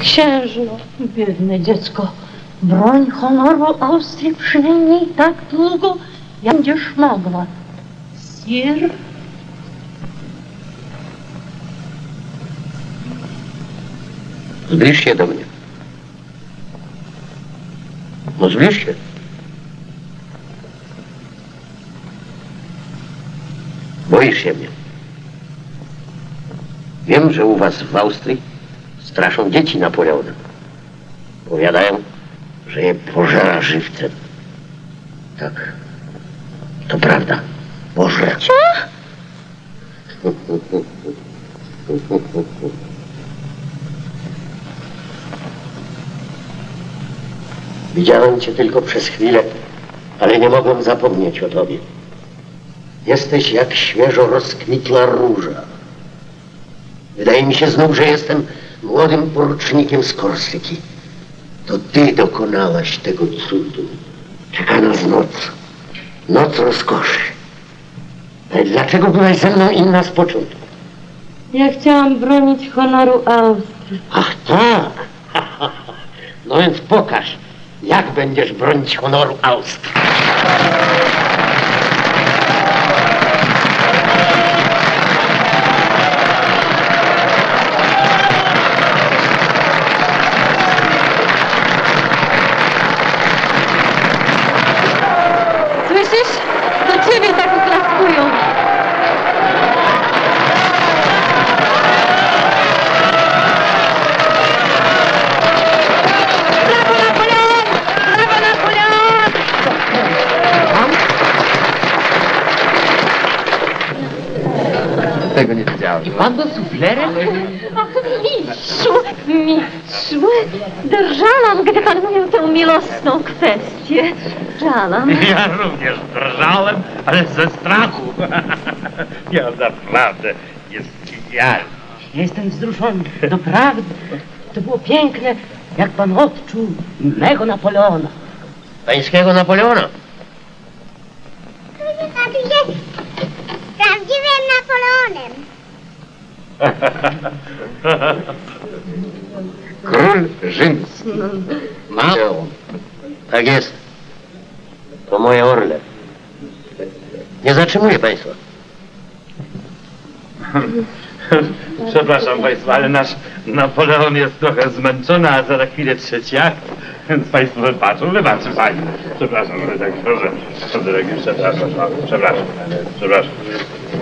Księżno, biedne dziecko, broń honoru Austrii przynajmniej tak długo, jak będziesz mogła. Sir? Zbliż się do mnie. No zbliż się. Boisz się mnie. Wiem, że u was w Austrii straszą dzieci Napoleonem. Powiadają, że je pożera żywcem. Tak, to prawda. Pożre. Co? Widziałem cię tylko przez chwilę, ale nie mogłem zapomnieć o tobie. Jesteś jak świeżo rozkwitła róża. Wydaje mi się znów, że jestem młodym porucznikiem z Korsyki. To ty dokonałaś tego cudu. Czeka nas noc. Noc rozkoszy. Ale dlaczego byłaś ze mną inna z początku? Ja chciałam bronić honoru Austrii. Ach tak! No więc pokaż, jak będziesz bronić honoru Austrii. I pan był suflerem? Ach, mistrzu, drżałam, gdy pan mówił tę milosną kwestię. Drżałam. Ja również drżałem, ale ze strachu. Ja naprawdę, jest genialny. Jestem wzruszony, naprawdę. To było piękne, jak pan odczuł innego Napoleona. Pańskiego Napoleona? To znaczy, że jest prawdziwym Napoleonem. Król rzymski. Napoleon. Tak jest. To moje orle. Nie zatrzymuję państwa. Przepraszam państwa, ale nasz Napoleon jest trochę zmęczony, a za chwilę trzeci akt. Więc państwo wybaczą, wybaczy pani. Przepraszam, ale tak proszę.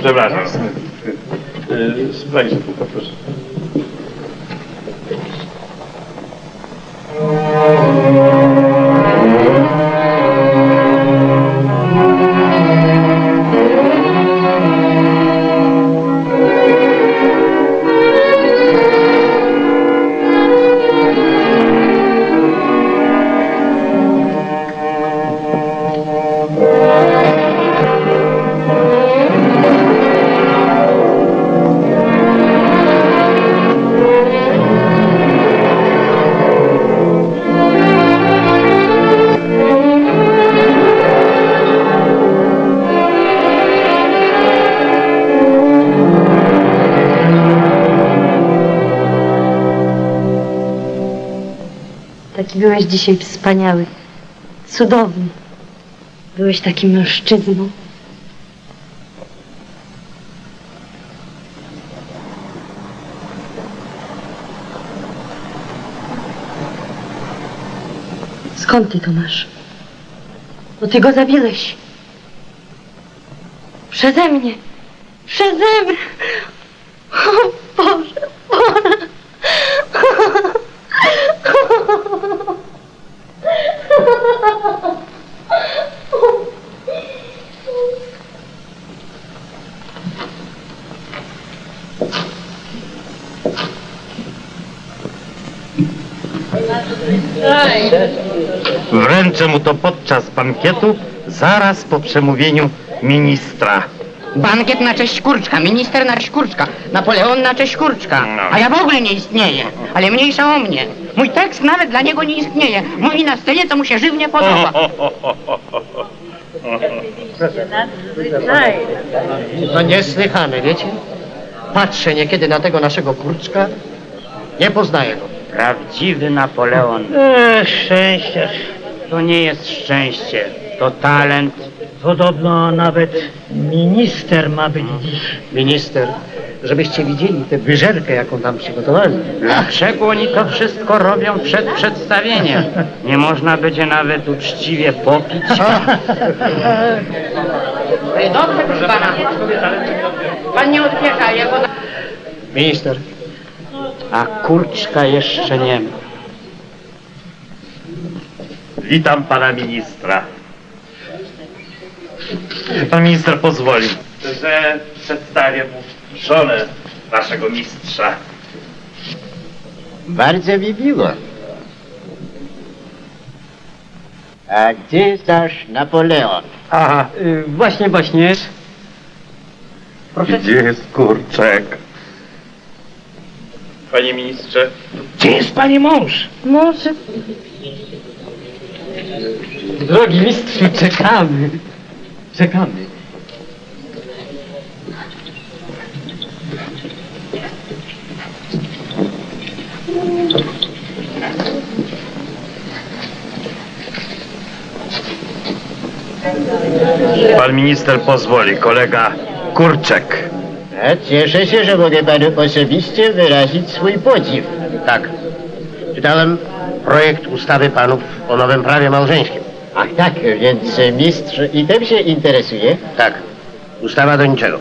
Przepraszam. Sprajcie tylko, proszę. Jaki byłeś dzisiaj wspaniały, cudowny. Byłeś takim mężczyzną. Skąd ty to masz? Bo ty go zabiłeś. Przeze mnie. Przeze mnie. O Boże, Boże. Wręczę mu to podczas bankietu, zaraz po przemówieniu ministra. Bankiet na cześć Kurczka, minister na cześć Kurczka, Napoleon na cześć Kurczka. A ja w ogóle nie istnieję, ale mniejsza o mnie. Mój tekst nawet dla niego nie istnieje. Mówi na scenie, co mu się żywnie podoba. To niesłychane, wiecie? Patrzę niekiedy na tego naszego Kurczka, nie poznaję go. Prawdziwy Napoleon. Szczęście. To nie jest szczęście, to talent. Podobno nawet minister ma być dziś. Minister, żebyście widzieli tę wyżerkę, jaką nam przygotowali. Dlaczego oni to wszystko robią przed przedstawieniem? Nie można będzie nawet uczciwie popić. Dobrze, proszę pana. Pan nie odpieka, ja go... Minister. A Kurczka jeszcze nie ma. Witam pana ministra. Pan minister pozwoli, że przedstawię mu żonę naszego mistrza. Bardzo mi miło. A gdzie jest nasz Napoleon? Aha, właśnie. Proszę. Gdzie jest Kurczek? Panie ministrze. Gdzie jest pani mąż? Mąż? Drogi mistrzu, czekamy. Czekamy. Pan minister pozwoli, kolega Kurczek. Cieszę się, że mogę panu osobiście wyrazić swój podziw. Tak. Czytałem projekt ustawy panów o nowym prawie małżeńskim. Ach tak, więc mistrz i tym się interesuje? Tak. Ustawa do niczego.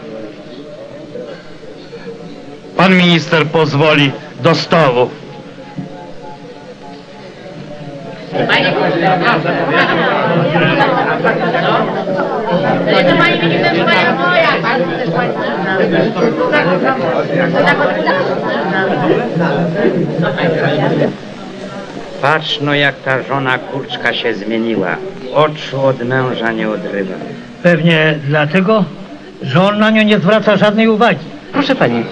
Pan minister pozwoli, do stołu. Patrz no, jak ta żona Kurczka się zmieniła. Oczu od męża nie odrywa. Pewnie dlatego, że on na nią nie zwraca żadnej uwagi. Proszę pani,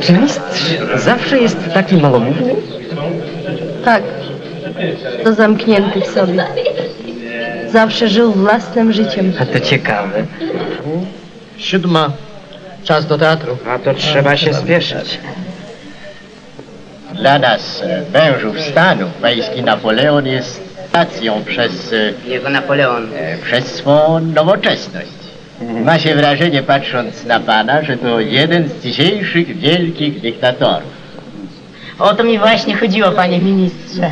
czy mistrz zawsze jest taki małomówny? Tak, to zamknięty w sobie. Zawsze żył własnym życiem. A to ciekawe. 7. Czas do teatru. A to trzeba się spieszyć. Dla nas, mężów stanu, pański Napoleon jest stacją przez... Jego Napoleon. Przez swą nowoczesność. Ma się wrażenie, patrząc na pana, że to jeden z dzisiejszych wielkich dyktatorów. O to mi właśnie chodziło, panie ministrze.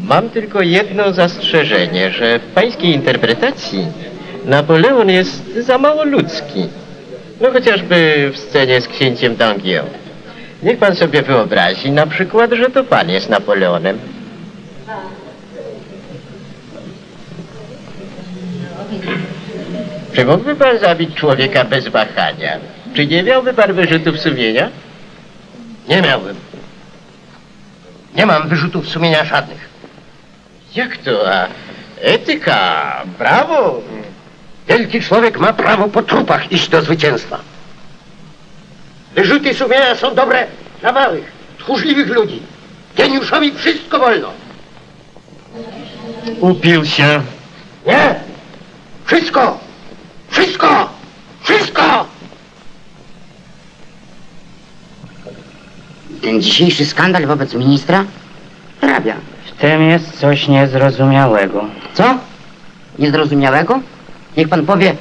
Mam tylko jedno zastrzeżenie, że w pańskiej interpretacji Napoleon jest za mało ludzki. No chociażby w scenie z księciem Dangio. Niech pan sobie wyobrazi na przykład, że to pan jest Napoleonem. Czy mógłby pan zabić człowieka bez wahania? Czy nie miałby pan wyrzutów sumienia? Nie miałbym. Nie mam wyrzutów sumienia żadnych. Jak to? A etyka, brawo! Wielki człowiek ma prawo po trupach iść do zwycięstwa. Wyrzuty sumienia są dobre dla małych, tchórzliwych ludzi. Geniuszowi wszystko wolno. Upił się. Nie! Wszystko! Wszystko! Wszystko! ten dzisiejszy skandal wobec ministra hrabia. W tym jest coś niezrozumiałego. Co? Niezrozumiałego? Niech pan powie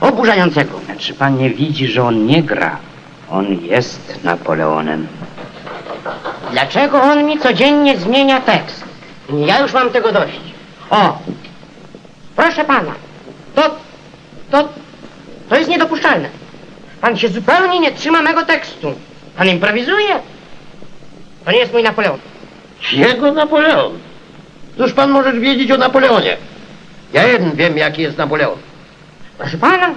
oburzającego. Czy pan nie widzi, że on nie gra? On jest Napoleonem. Dlaczego on mi codziennie zmienia tekst? Ja już mam tego dość. O! Proszę pana, to jest niedopuszczalne. Pan się zupełnie nie trzyma mego tekstu. Pan improwizuje. To nie jest mój Napoleon. Jego Napoleon? Cóż pan możesz wiedzieć o Napoleonie? Ja jeden wiem, jaki jest Napoleon. Proszę pana,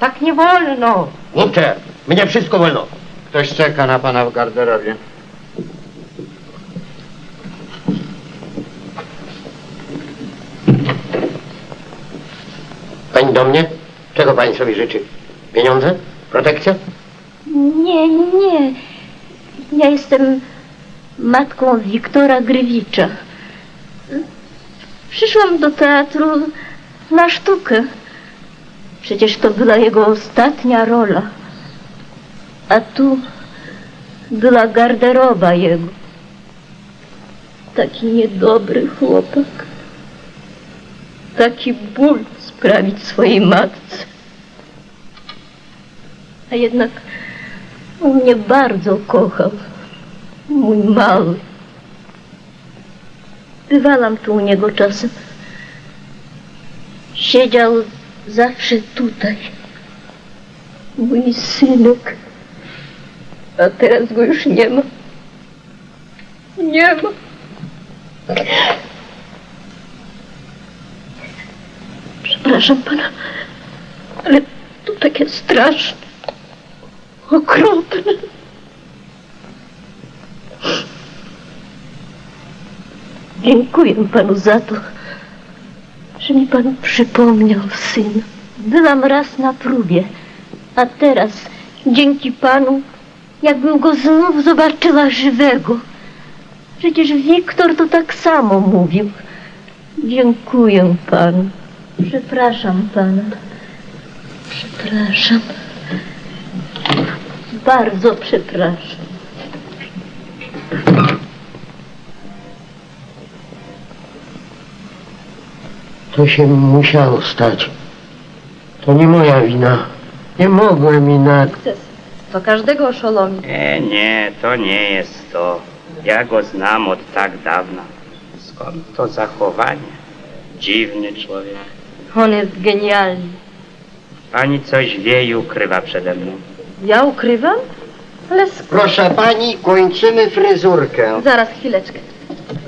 tak nie wolno. Głupcze, mnie wszystko wolno. Ktoś czeka na pana w garderobie. Pani do mnie? Czego pani sobie życzy? Pieniądze? Protekcja? Nie, nie. Ja jestem matką Wiktora Grywicza. Przyszłam do teatru na sztukę. Przecież to była jego ostatnia rola. A tu była garderoba jego. Taki niedobry chłopak. Taki ból sprawić swojej matce. A jednak on mnie bardzo kochał, mój mały. Bywałam tu u niego czasem. Siedział zawsze tutaj, mój synek. A teraz go już nie ma. Nie ma. Przepraszam pana, ale to takie straszne, okropne. Dziękuję panu za to, że mi pan przypomniał, syn. Byłam raz na próbie, a teraz dzięki panu, jakbym go znów zobaczyła żywego. Przecież Wiktor to tak samo mówił. Dziękuję panu. Przepraszam pana. Przepraszam. Bardzo przepraszam. To się musiało stać. To nie moja wina. Nie mogłem inaczej. To każdego oszolomi. Nie, to nie jest to. Ja go znam od tak dawna. Skąd to zachowanie? Dziwny człowiek. On jest genialny. Pani coś wie i ukrywa przede mną. Ja ukrywam? Ale skąd? Proszę pani, kończymy fryzurkę. Zaraz, chwileczkę.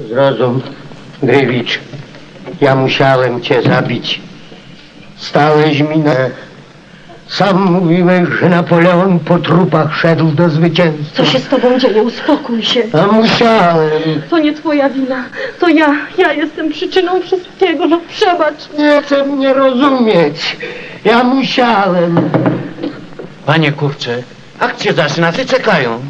Zrozum, Grywicz. Ja musiałem cię zabić. Stałeś mi na... Sam mówiłeś, że Napoleon po trupach szedł do zwycięstwa. Co się z tobą dzieje? Uspokój się. A musiałem. To nie twoja wina. To ja jestem przyczyną wszystkiego. No przebacz. Nie chcę mnie rozumieć. Ja musiałem. Panie kurcze, akcja zaczyna, ty czekają.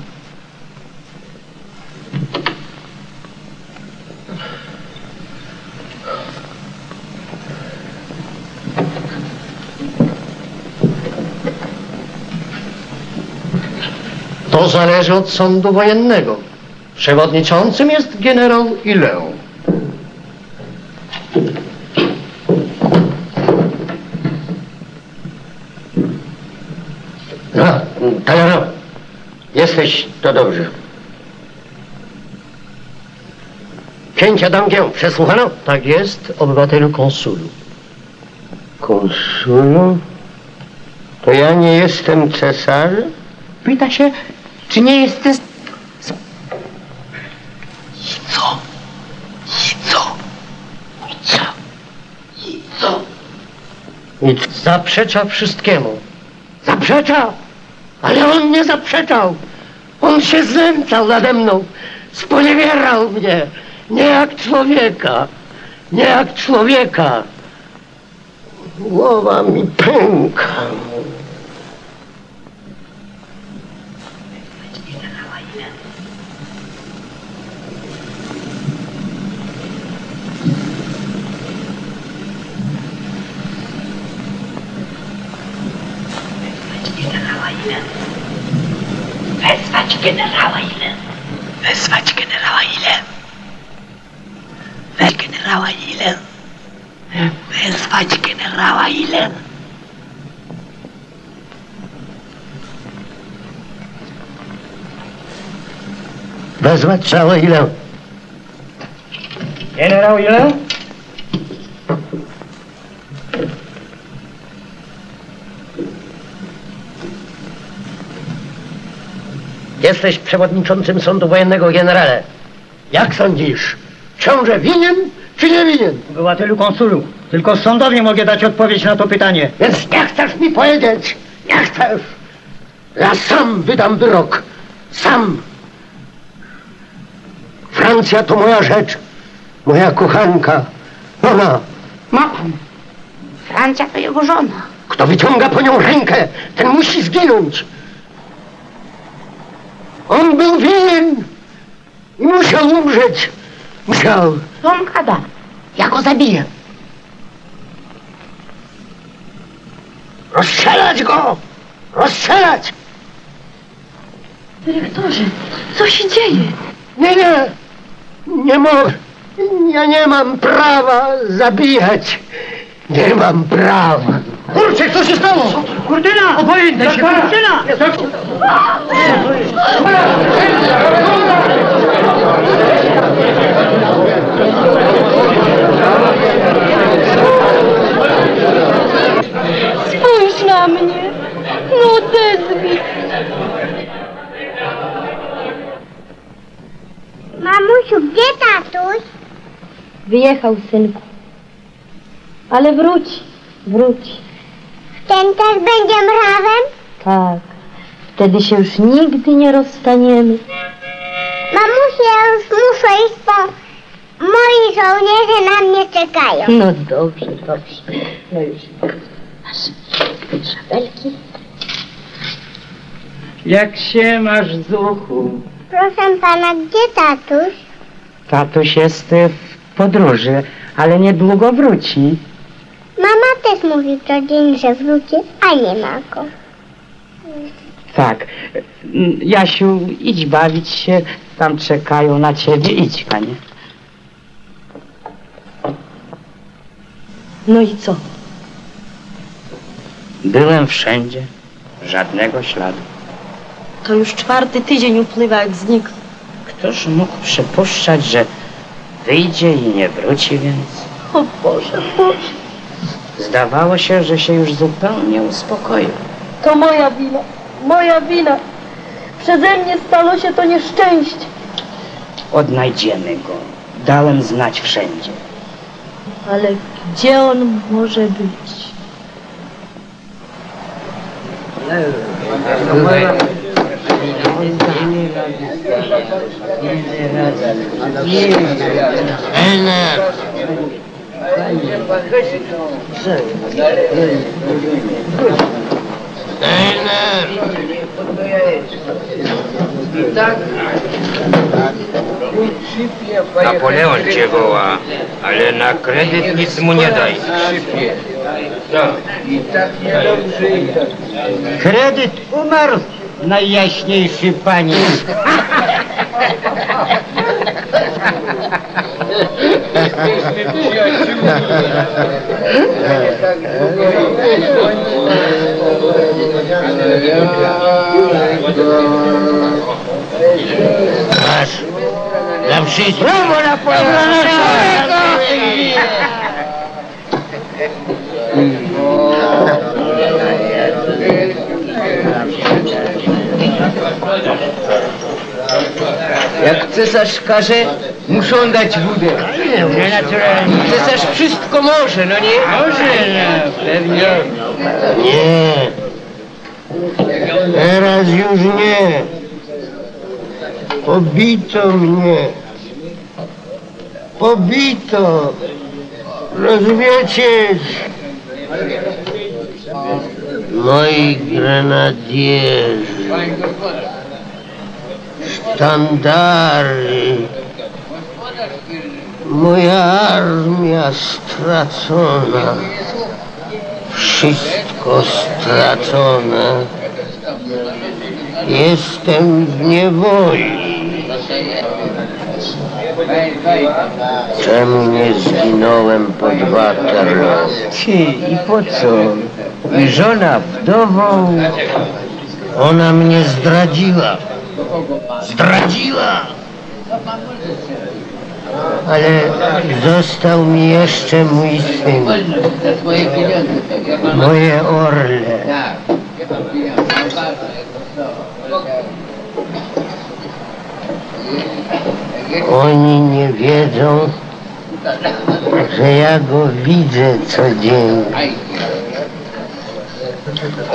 To zależy od sądu wojennego. Przewodniczącym jest generał Ileon. No, Talerov, jesteś, to dobrze. Księcia Damkę przesłuchano? Tak jest, obywatelu konsulu. Konsulu? To ja nie jestem cesarzem? Pyta się... Czy nie jest to... Nic. Zaprzecza wszystkiemu. Zaprzecza? Ale on nie zaprzeczał. On się znęcał nade mną. Sponiewierał mnie. Nie jak człowieka. Nie jak człowieka. Głowa mi pęka. Wezwać generała Ileana. Wezwać generała Ile? Weź generała Ile? Wezwać generała Ile? Wezwać czało Ile? Generał Ile? Jesteś przewodniczącym sądu wojennego, generale. Jak sądzisz? Książę winien, czy nie winien? Obywatelu konsulu, tylko sądowi mogę dać odpowiedź na to pytanie. Więc nie chcesz mi powiedzieć, nie chcesz. Ja sam wydam wyrok, sam. Francja to moja rzecz, moja kochanka, ona. Ma pan, Francja to jego żona. Kto wyciąga po nią rękę, ten musi zginąć. On był winien i musiał umrzeć. Musiał. On gada. Ja go zabiję. Rozstrzelać go! Rozstrzelać! Dyrektorze, co się dzieje? Nie. Nie mogę. Ja nie mam prawa zabijać. Nie mam prawa. Kurczę, co się stało? Kurdyna! Opamiętaj się! Kurdyna! Spójrz na mnie! No odezwij! Mamusiu, gdzie tatuś? Wyjechał, synku. Ale wróć. Ten też będziemy razem? Tak. Wtedy się już nigdy nie rozstaniemy. Mamusiu, ja już muszę iść, bo moi żołnierze na mnie czekają. No dobrze. No już. Masz szabelki. Jak się masz, Zuchu? Proszę pana, gdzie tatuś? Tatuś jest w podróży, ale niedługo wróci. Mama też mówi co dzień, że wróci, a nie ma go. Tak. Jasiu, idź bawić się, tam czekają na ciebie, idź, Kanie. No i co? Byłem wszędzie, żadnego śladu. To już 4 tydzień upływa, jak znikł. Któż mógł przypuszczać, że wyjdzie i nie wróci więc? O Boże. Zdawało się, że się już zupełnie uspokoił. To moja wina. Przeze mnie stało się to nieszczęście. Odnajdziemy go. Dałem znać wszędzie. Ale gdzie on może być? Napoleon cię woła, ale na kredyt nic mu nie daj. Kredyt umarł, najjaśniejszy panie. Masz, dla wszystkich. Brawo na Jak cesarz każe, muszą dać wódę. Cesarz wszystko może, no nie? Może, pewnie. Nie. Teraz już nie. Pobito mnie. Pobito. Rozumiecie? Moi grenadierzy. Sztandary. Moja armia stracona. Wszystko stracone. Jestem w niewoli. Czemu nie zginąłem po 2 terrory? I po co? Żona wdową, ona mnie zdradziła. Zdradziła! Ale został mi jeszcze mój syn. Moje orle. Oni nie wiedzą, że ja go widzę codziennie.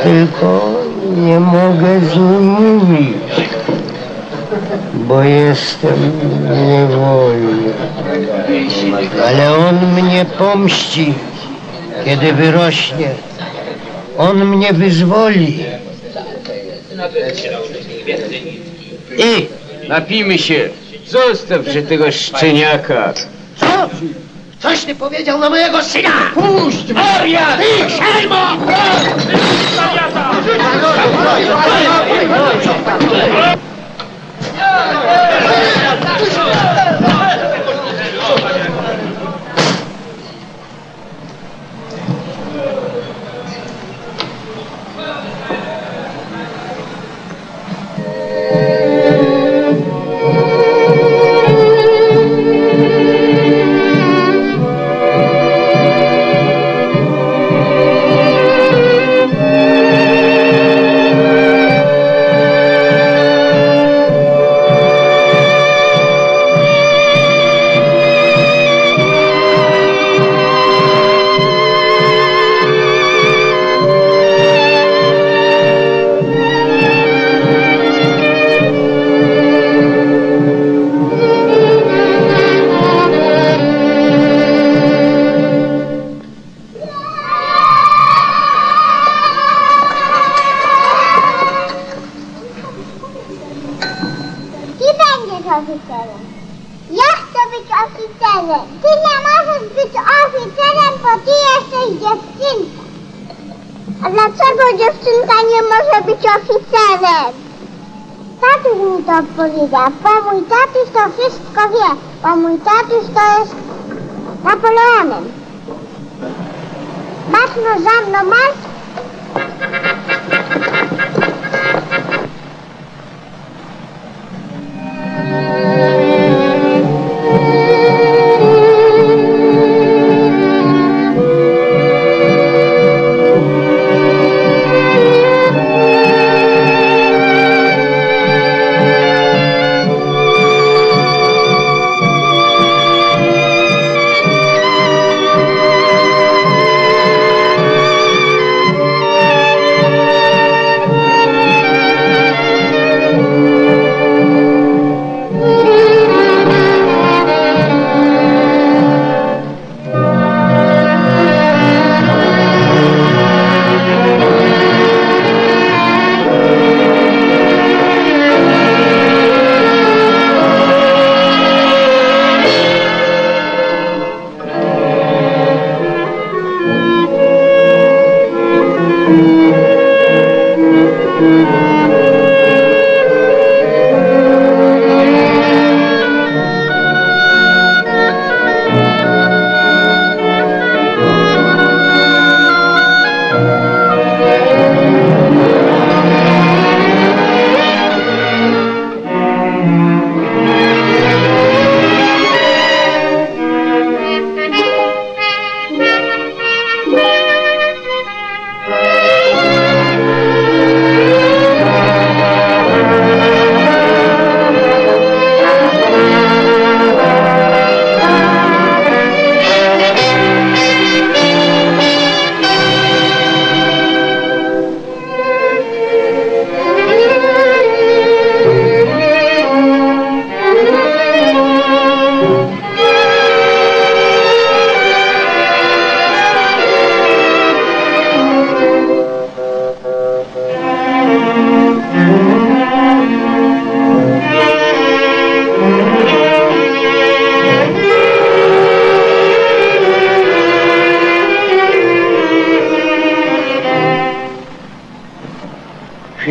Tylko nie mogę z nim mówić, bo jestem niewolny. Ale on mnie pomści, kiedy wyrośnie. On mnie wyzwoli. I napijmy się. Zostaw, że tego szczeniaka. Co? Coś ty powiedział na mojego syna! Puść! Oriat! Ty! Szelmo! Ja chcę być oficerem. Ty nie możesz być oficerem, bo ty jesteś dziewczynką. A dlaczego dziewczynka nie może być oficerem? Tatuś mi to odpowiedział, bo mój tatuś to wszystko wie, bo mój tatuś to jest Napoleonem. Masz no za mną, masz?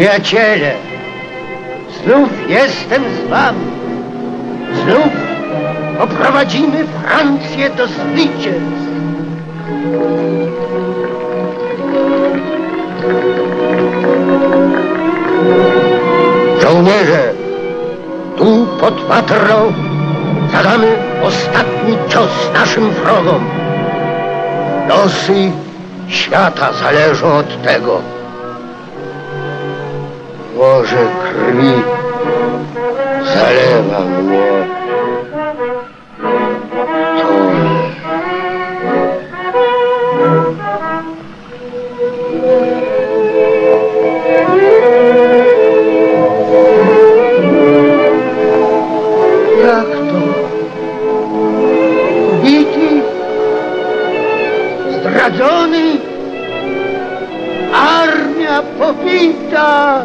Przyjaciele, znów jestem z wami. Znów oprowadzimy Francję do zwycięstw. Żołnierze, tu pod Watrą zadamy ostatni cios naszym wrogom. Losy świata zależą od tego. Morze krwi zalewa mnie. Jak to? Bity? Zdradzony? Armia pobita?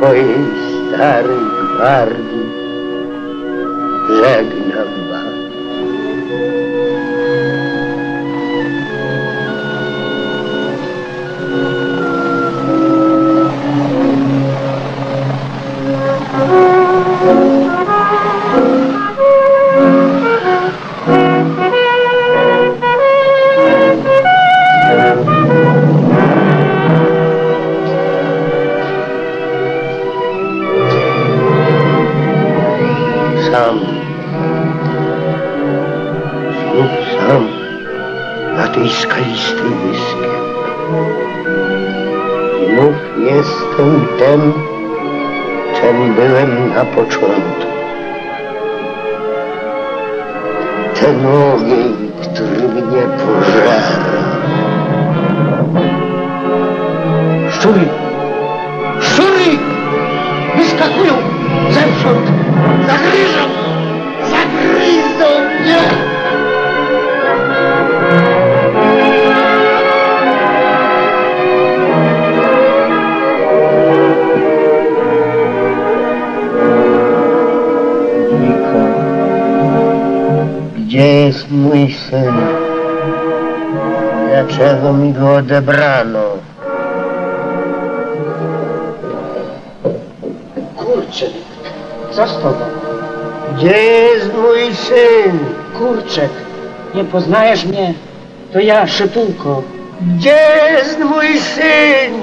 Mojej starej gwardii żegnam was. Sam na tej skalistej wyspie. Znów jestem tym, czym byłem na początku. Ten ogień, który mnie pożera. Szczury! Szczury! Wyskakują zewsząd! Zagryzą! Zagryzą mnie! Gdzie jest mój syn? Dlaczego mi go odebrano? Kurczę, co z tobą? Gdzie jest mój syn? Kurczek, nie poznajesz mnie? To ja, Szypułko. Gdzie jest mój syn?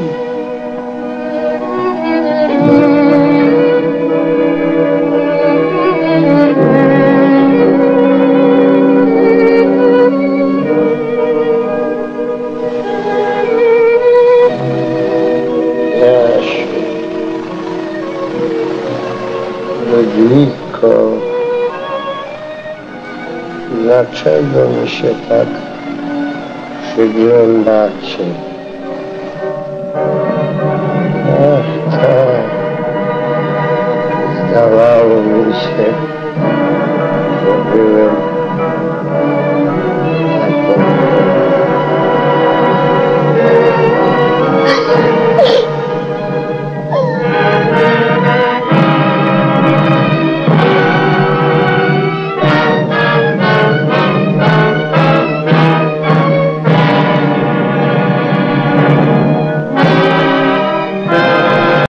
Dlaczego mi się tak przyglądacie? Ach tak, zdawało mi się.